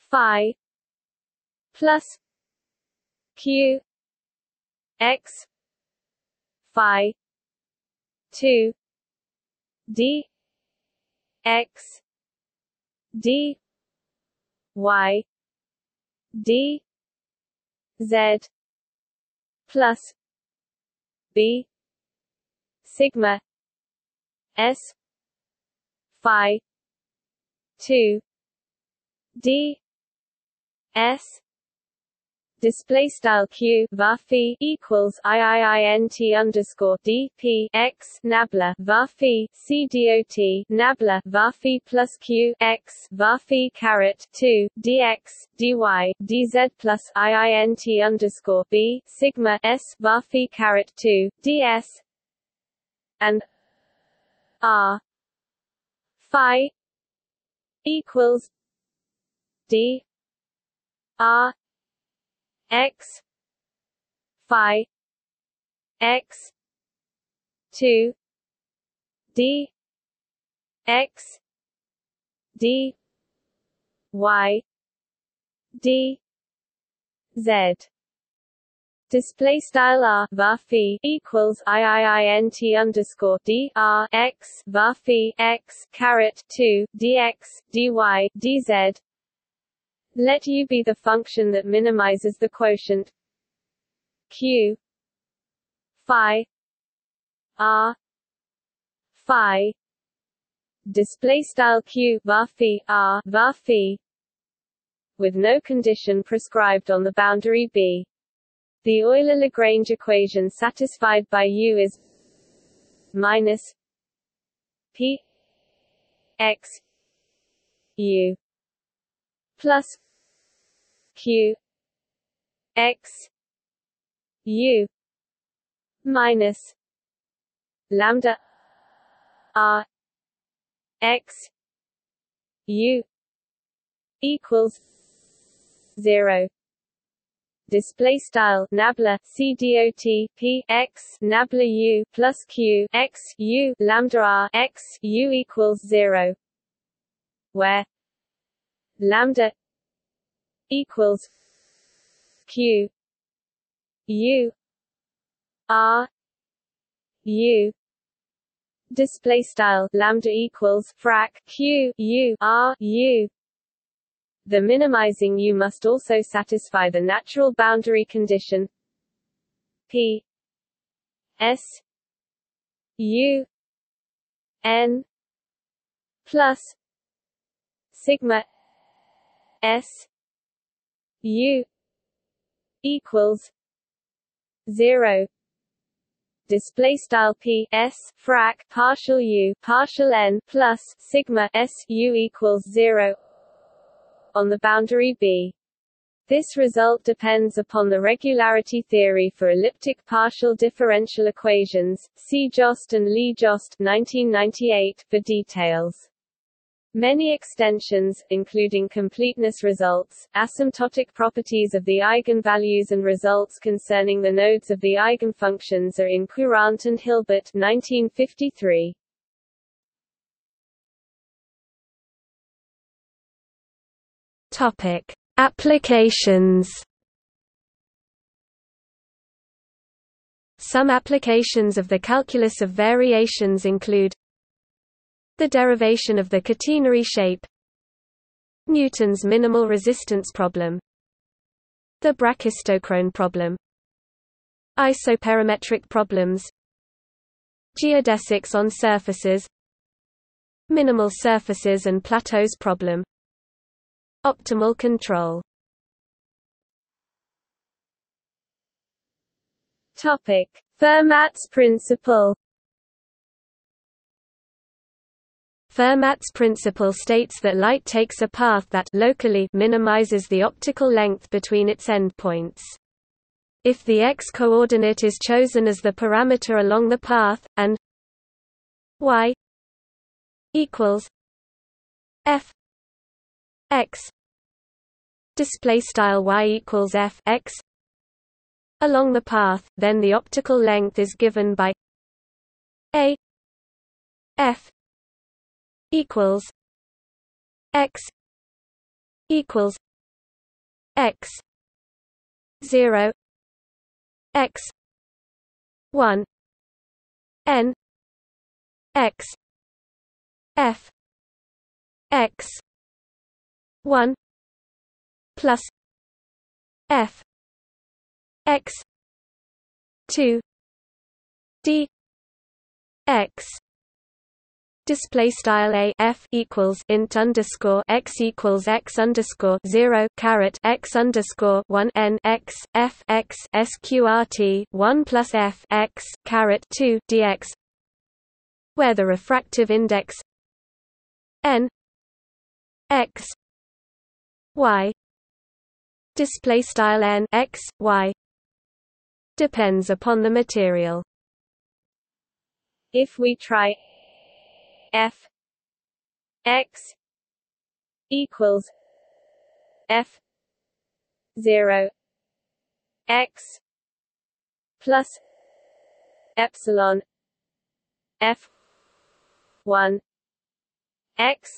phi plus Q X phi 2 D X D Y D Z plus B sigma S phi 2 D S display style q var phi equals iiint underscore d p x nabla var phi c dot nabla var phi plus q x var phi caret 2 dx dy dz plus iiint underscore b sigma s var phi caret 2 ds and r phi equals d r X phi X 2 D X D Y D Z display style r var phi equals iiint underscore d r x var phi x caret 2 dx dy dz. Let U be the function that minimizes the quotient Q phi R phi display style Q var phi R var phi with no condition prescribed on the boundary B. The Euler–Lagrange equation satisfied by U is minus P X U plus Q X U minus lambda R X U equals 0. Display style nabla c dot p x nabla u plus q x u lambda r x u equals 0, where lambda equals q u r u display style lambda equals frac q u r u. The minimizing U must also satisfy the natural boundary condition p s u n plus sigma S U equals 0. Display style P S frac partial U partial N plus sigma S U equals 0 on the boundary B. This result depends upon the regularity theory for elliptic partial differential equations, see Jost and Lee Jost 1998 for details. Many extensions, including completeness results, asymptotic properties of the eigenvalues and results concerning the nodes of the eigenfunctions are in Courant and Hilbert 1953. Topic: Applications. Some applications of the calculus of variations include the derivation of the catenary shape, Newton's minimal resistance problem, the brachistochrone problem, isoperimetric problems, geodesics on surfaces, minimal surfaces and Plateau's problem, optimal control. Topic: Fermat's principle. Fermat's principle states that light takes a path that locally minimizes the optical length between its endpoints. If the x-coordinate is chosen as the parameter along the path, and y equals f x display style y equals f x along the path, then the optical length is given by a f equals x equals x 0 x 1 n x f x 1 plus f x 2 d x. Display style a f equals int underscore x equals x underscore 0 caret x underscore 1 n x f x sqrt 1 plus f x caret 2 dx, where the refractive index n x y display style n x y depends upon the material. If we try f x equals f 0 x plus epsilon f 1 x,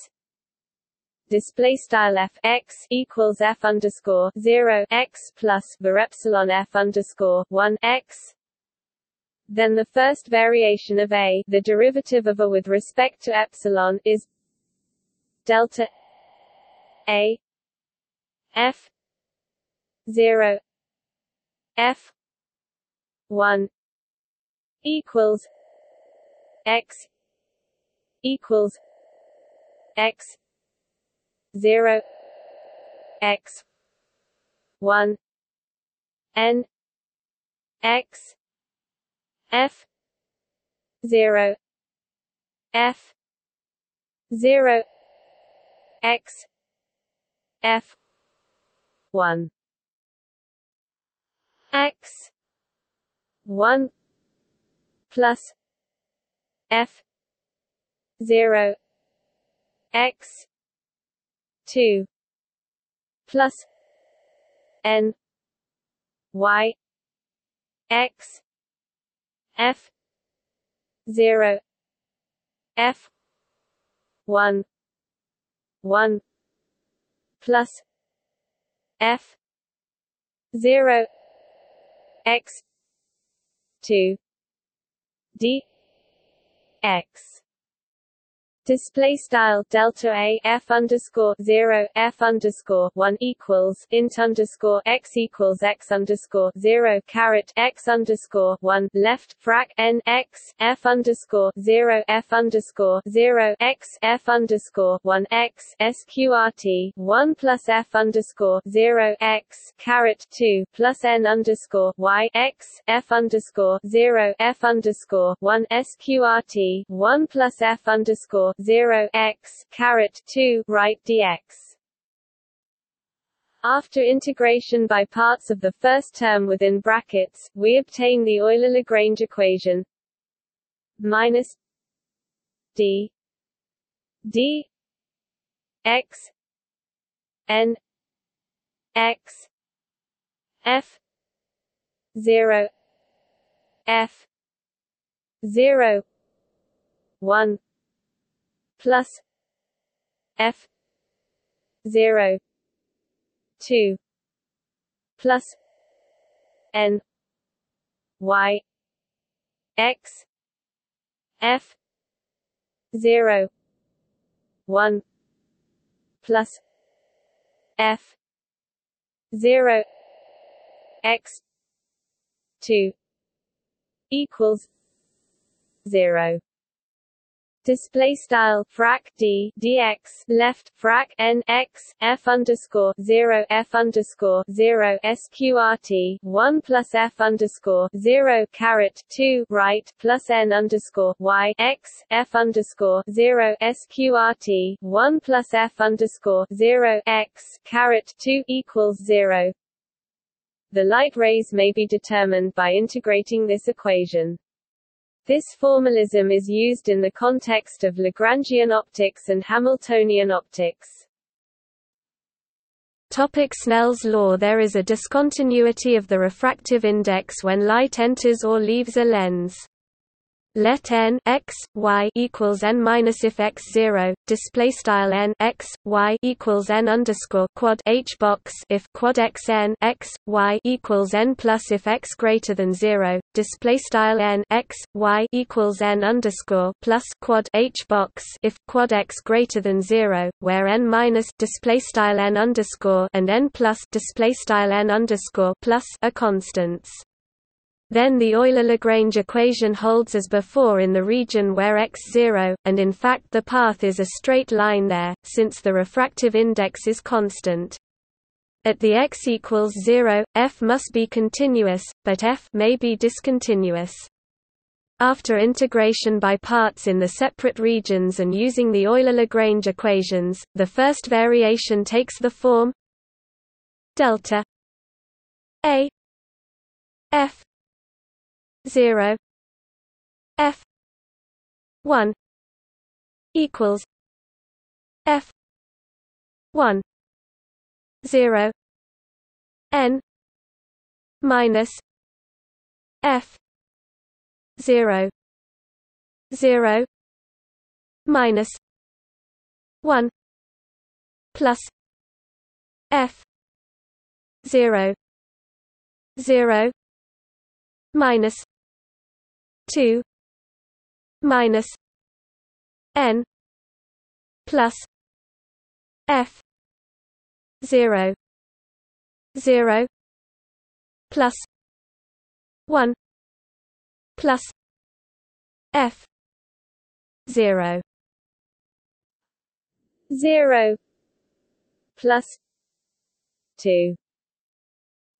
display style f x equals f underscore 0 x plus var epsilon f underscore 1 x, then the first variation of a, the derivative of a with respect to epsilon, is delta a f 0 f 1 equals x equals x 0 x 1 n x f 0 f 0 x f 1 x 1 plus f 0 x 2 plus n y x f 0 f 1 1 plus f 0 x 2 d x. Display style delta a f underscore 0 f underscore 1 equals int underscore x equals x underscore 0 caret x underscore 1 left frac n x f underscore 0 f underscore 0 x f underscore 1 x sqrt 1 plus f underscore 0 x caret 2 plus n underscore y x f underscore 0 f underscore 1 sqrt 1 plus f underscore 0 x caret 2 right dx. After integration by parts of the first term within brackets, we obtain the Euler–Lagrange equation minus d d x n x f 0 f 0 1 plus f 0 2 plus n y x f 0 1 plus f 0 x 2 equals 0. Display style frac d dx left frac n x f underscore 0 f underscore 0 sqrt 1 plus f underscore 0 caret 2 right plus n underscore y x f underscore 0 sqrt 1 plus f underscore 0 x caret 2 equals 0. The light rays may be determined by integrating this equation. This formalism is used in the context of Lagrangian optics and Hamiltonian optics. Topic: Snell's law. There is a discontinuity of the refractive index when light enters or leaves a lens. Let n x y equals n minus if x 0 display style n x y equals n underscore quad h box if quad x n x y equals n plus if x greater than 0 display style n x y equals n underscore plus quad h box if quad x greater than 0, where n minus display style n underscore and n plus display style n underscore plus are constants. Then the Euler–Lagrange equation holds as before in the region where x is 0, and in fact the path is a straight line there, since the refractive index is constant. At the x equals 0, f must be continuous, but f may be discontinuous. After integration by parts in the separate regions and using the Euler–Lagrange equations, the first variation takes the form delta a f 0 f 1 equals f 1 0 n minus f 0 0 minus 1 plus f 0 0 minus 2 minus n plus f 0 0 plus 1 plus f 0 0 plus 2.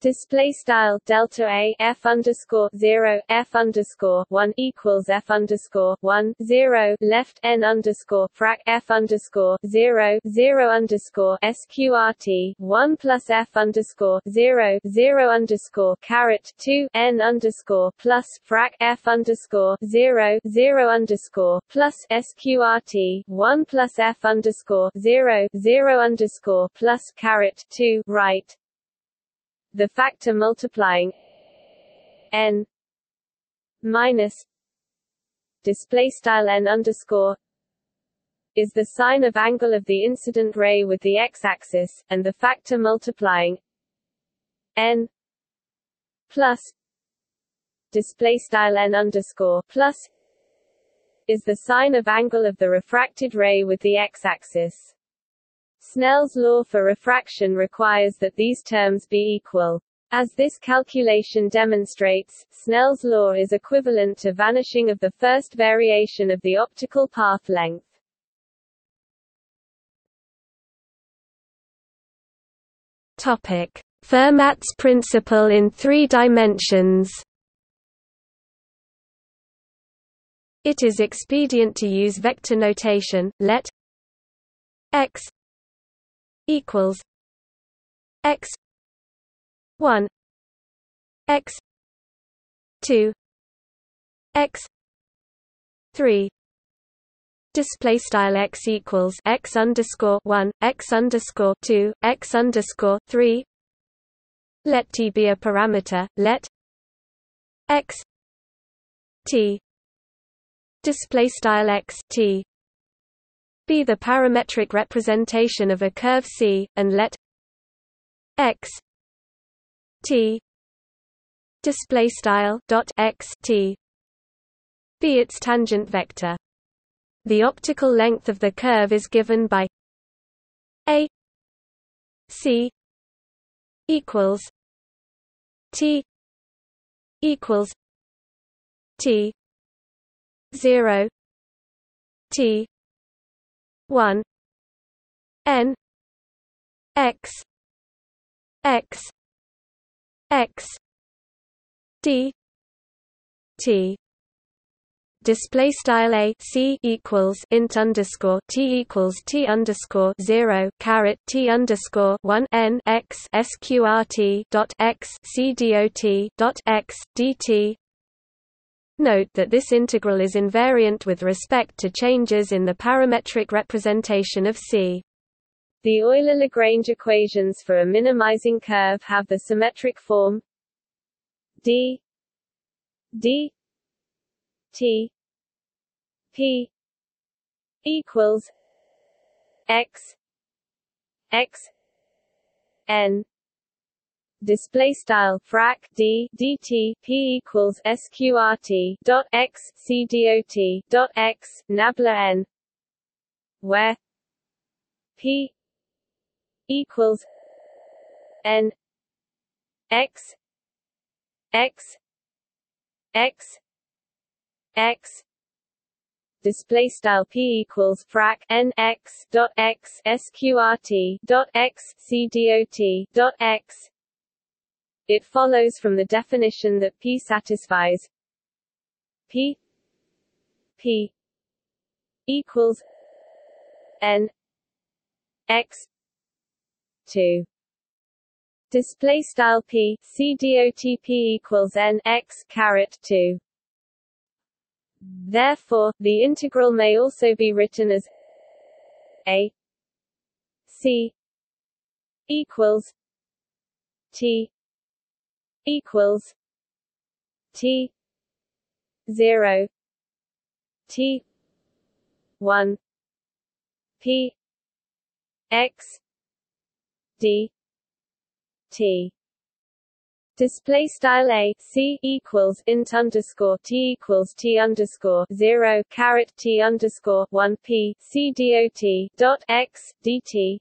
Display style delta a f underscore 0 f underscore 1 equals f underscore 1 0 left n underscore frac f underscore 0 0 underscore sqrt 1 plus f underscore 0 0 underscore caret 2 n underscore plus frac f underscore 0 0 underscore plus sqrt 1 plus f underscore 0 0 underscore plus caret 2 right. The factor multiplying n minus display style n underscore is the sine of angle of the incident ray with the x-axis, and the factor multiplying n plus display style n underscore plus is the sine of angle of the refracted ray with the x-axis. Snell's law for refraction requires that these terms be equal. As this calculation demonstrates, Snell's law is equivalent to vanishing of the first variation of the optical path length. Topic: Fermat's principle in three dimensions. It is expedient to use vector notation. Let x equals x 1 x 2 x 3 display style x equals x underscore 1 x underscore 2 x underscore 3. Let t be a parameter. Let x t display style x t be the parametric representation of a curve C, and let x t display style dot x t be its tangent vector. The optical length of the curve is given by a c equals t equals t 0 t 1 n x x x d t. Display style a c equals int underscore t equals t underscore 0 caret t underscore 1 n x sqrt dot x c dot dot x dt. Note that this integral is invariant with respect to changes in the parametric representation of C. The Euler–Lagrange equations for a minimizing curve have the symmetric form d d T P equals X X N display style frac D DT P equals SQRT dot X C DOT dot X nabla N, where P equals N X X X X display style P equals frac N X dot X sqrt dot X C dot dot X. It follows from the definition that P satisfies P P equals N X 2 display style P C dot P equals N X caret 2. Therefore, the integral may also be written as a c equals t equals t 0 t 1 p x d t. Display style a c equals int underscore t equals t underscore 0 caret t underscore 1 p c dot x dt.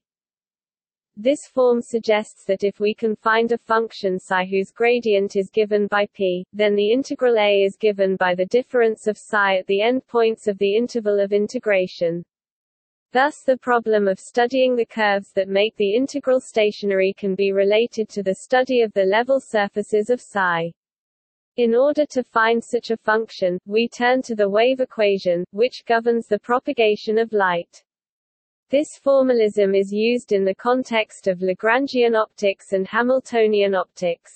This form suggests that if we can find a function psi whose gradient is given by p, then the integral a is given by the difference of psi at the endpoints of the interval of integration. Thus the problem of studying the curves that make the integral stationary can be related to the study of the level surfaces of psi. In order to find such a function, we turn to the wave equation, which governs the propagation of light. This formalism is used in the context of Lagrangian optics and Hamiltonian optics.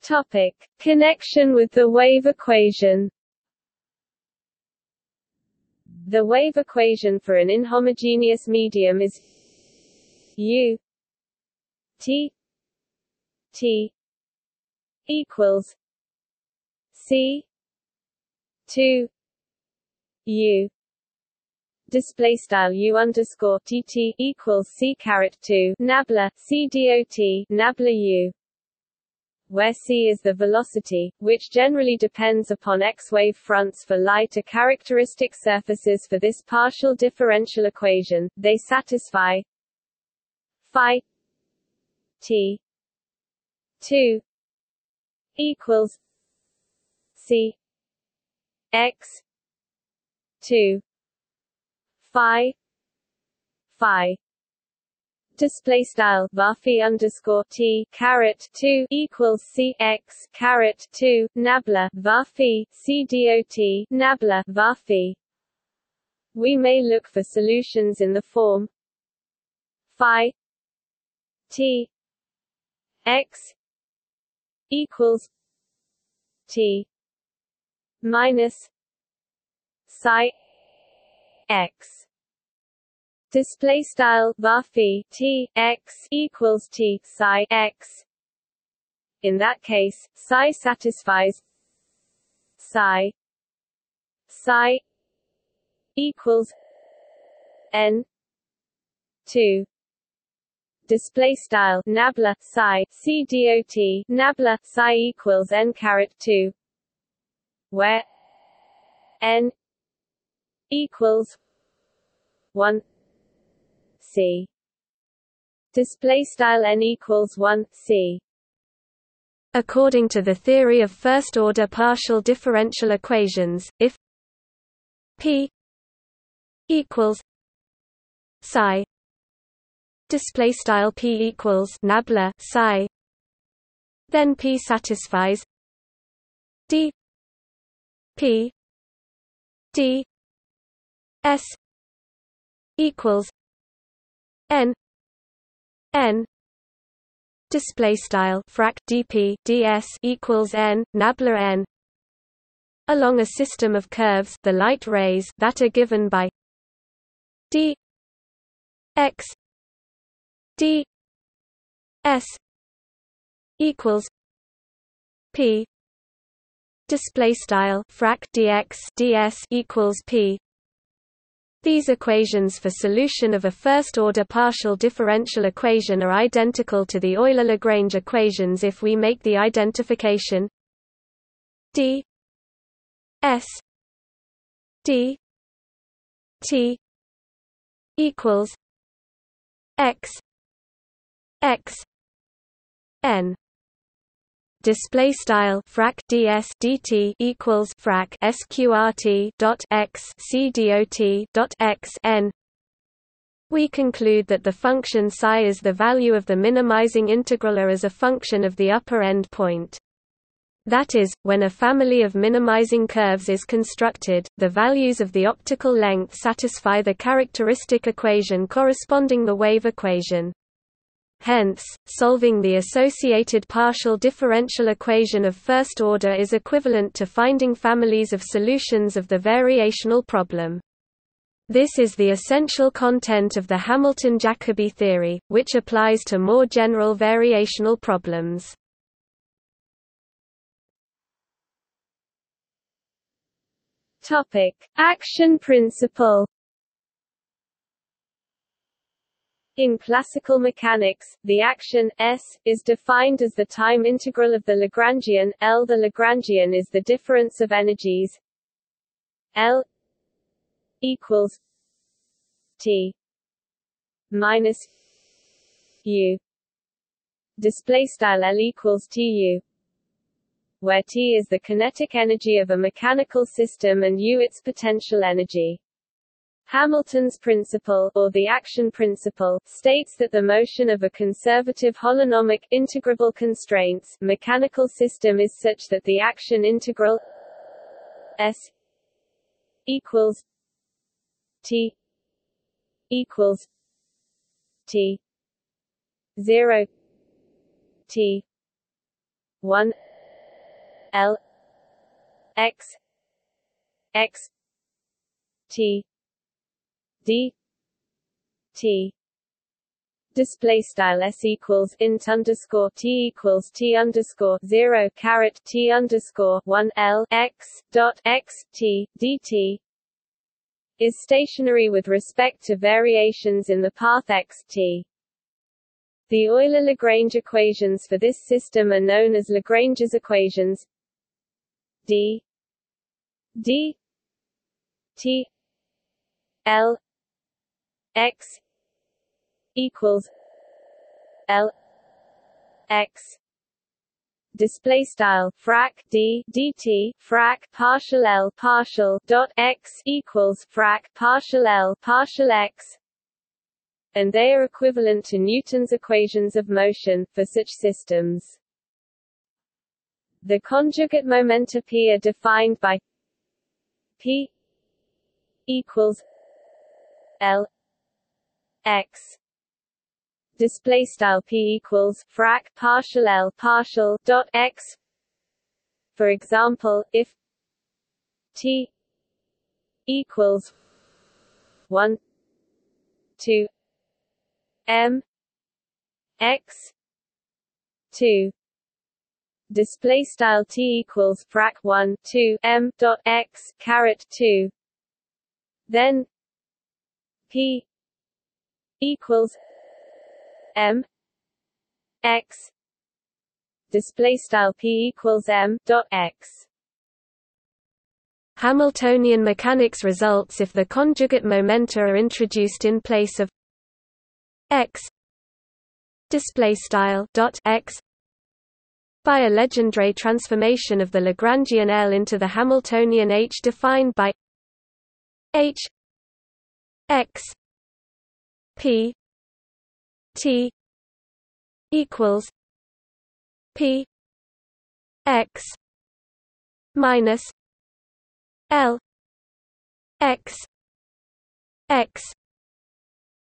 Topic: Connection with the wave equation. The wave equation for an inhomogeneous medium is U T T equals C 2 U display style U underscore T T equals C caret 2 nabla C dot nabla U, where c is the velocity, which generally depends upon x-wave fronts for light are characteristic surfaces for this partial differential equation. They satisfy phi t 2 equals c x 2 phi phi display style var phi underscore t caret 2 equals c x caret 2 nabla var phi c dot nabla var phi, We may look for solutions in the form phi t x equals t minus psi x. Display style bar phi t x equals t psi x. In that case, psi satisfies psi psi equals n 2. Display style nabla psi c dot nabla psi equals n caret 2, where n equals 1 c. Display style n equals 1 c. According to the theory of first-order partial differential equations, if p equals psi, display style p equals nabla psi, then p satisfies d p d s equals n n. Display style frac dp ds equals n nabla n. Along a system of curves, the light rays that are given by d x d s equals p. Display style frac dx ds equals p. These equations for solution of a first-order partial differential equation are identical to the Euler–Lagrange equations if we make the identification d s d t equals x x n. Display style frac ds dt equals frac sqrt dot x c dot x n. We conclude that the function psi is the value of the minimizing integral A as a function of the upper end point. That is, when a family of minimizing curves is constructed, the values of the optical length satisfy the characteristic equation corresponding the wave equation. Hence, solving the associated partial differential equation of first order is equivalent to finding families of solutions of the variational problem. This is the essential content of the Hamilton-Jacobi theory, which applies to more general variational problems. Topic: Action principle. In classical mechanics, the action S is defined as the time integral of the Lagrangian. L. The Lagrangian is the difference of energies. L equals T minus U. Display style L equals TU, where T is the kinetic energy of a mechanical system and U its potential energy. Hamilton's principle, or the action principle, states that the motion of a conservative holonomic integrable constraints mechanical system is such that the action integral S equals T equals T 0 T 1 L X X T d t. Display style S equals int underscore t equals t underscore 0 caret t underscore 1 L x dot x t dt is stationary with respect to variations in the path x t. The Euler–Lagrange equations for this system are known as Lagrange's equations. D d t L x equals L x. Display style frac d dt frac partial L partial dot x equals frac partial L partial x, and they are equivalent to Newton's equations of motion for such systems. The conjugate momenta p are defined by p equals L X display style P equals frac partial L partial dot X. For example, if T equals 1 2 M X 2 display style T equals frac 1 2 M dot X caret 2, then P equals M X display style P equals M dot X. Hamiltonian mechanics results if the conjugate momenta are introduced in place of X display style dot X by a Legendre transformation of the Lagrangian L into the Hamiltonian H defined by H X P T equals P X minus L X X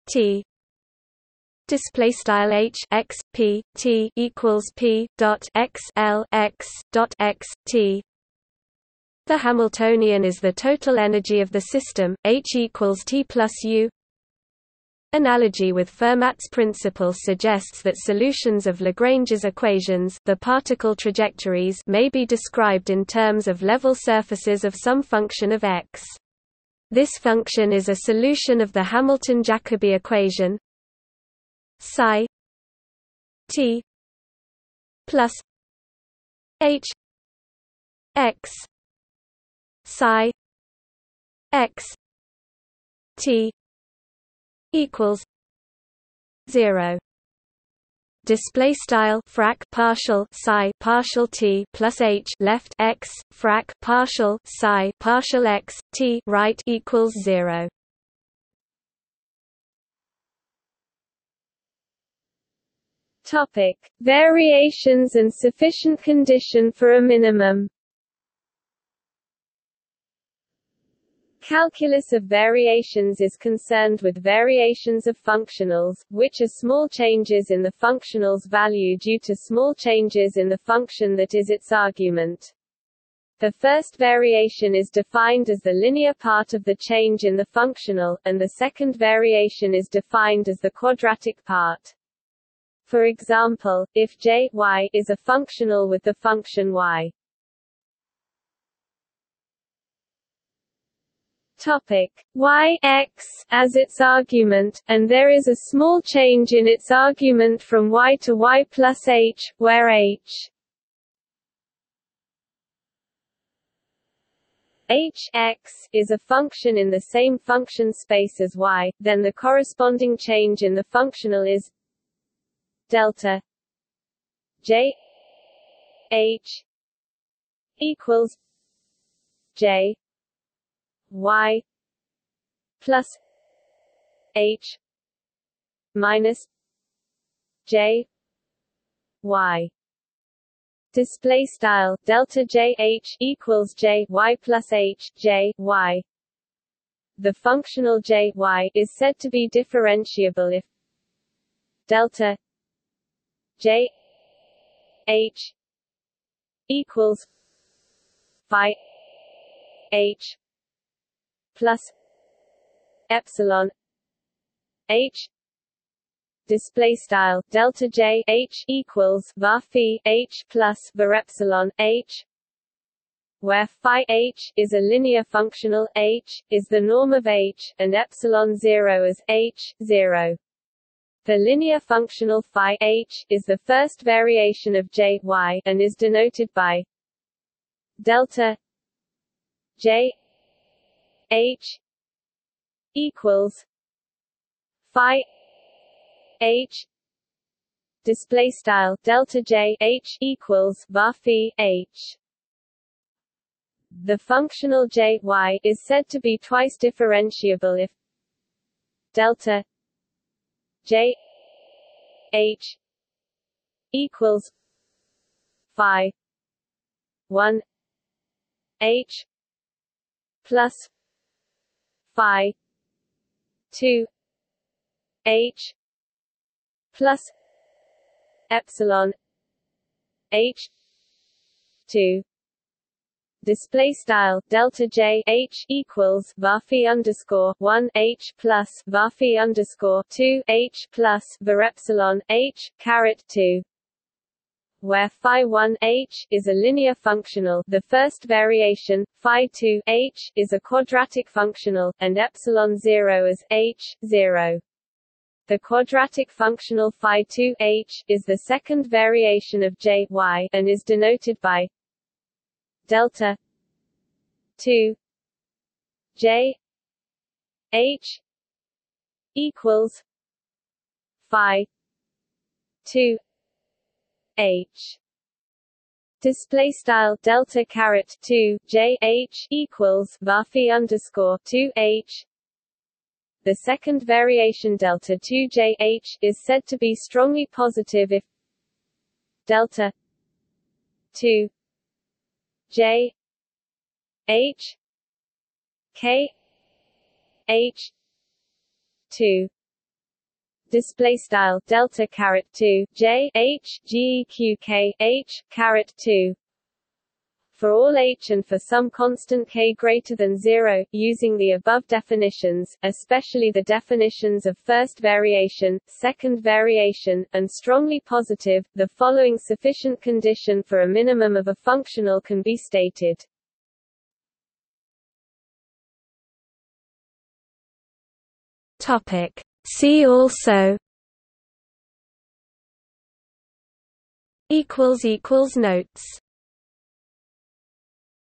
T. Display style H X P T equals P dot X L X dot X T. The Hamiltonian is the total energy of the system, H equals T plus U. Analogy with Fermat's principle suggests that solutions of Lagrange's equations, the particle trajectories, may be described in terms of level surfaces of some function of X. This function is a solution of the Hamilton-Jacobi equation psi T plus H X psi X T equals 0. Display style frac partial psi partial T plus H left X frac partial psi partial X T right equals 0. Topic: variations and sufficient condition for a minimum. Calculus of variations is concerned with variations of functionals, which are small changes in the functional's value due to small changes in the function that is its argument. The first variation is defined as the linear part of the change in the functional, and the second variation is defined as the quadratic part. For example, if J y is a functional with the function y. Topic: y x as its argument, and there is a small change in its argument from y to y plus h, where h(x) is a function in the same function space as y, then the corresponding change in the functional is delta J H equals J Y plus H minus J Y. Display style delta J H equals J Y plus H J Y. The functional J Y is said to be differentiable if delta J H equals phi H plus epsilon H. Display style delta J H equals var phi H plus var epsilon H, where phi H is a linear functional, H is the norm of H, and epsilon 0 is H 0. The linear functional phi H is the first variation of J Y and is denoted by delta J H equals phi H. Display style delta J H equals var phi H. The functional J Y is said to be twice differentiable if delta J H equals phi 1 H plus phi 2 h plus epsilon h 2 display style delta j h equals var phi underscore 1 h plus var phi underscore 2 h plus var epsilon h caret 2, where phi 1 h is a linear functional, the first variation, phi 2 h is a quadratic functional, and epsilon 0 is h 0. The quadratic functional phi 2 h is the second variation of j y and is denoted by delta 2 j h equals phi 2 h. Display style delta caret 2 j h equals var phi underscore 2 h. The second variation delta 2 j h is said to be strongly positive if delta 2 j h k h 2. Display style delta caret 2 j h geq k h caret 2 for all h and for some constant k greater than 0, using the above definitions, especially the definitions of first variation, second variation, and strongly positive, the following sufficient condition for a minimum of a functional can be stated. Topic. See also == Notes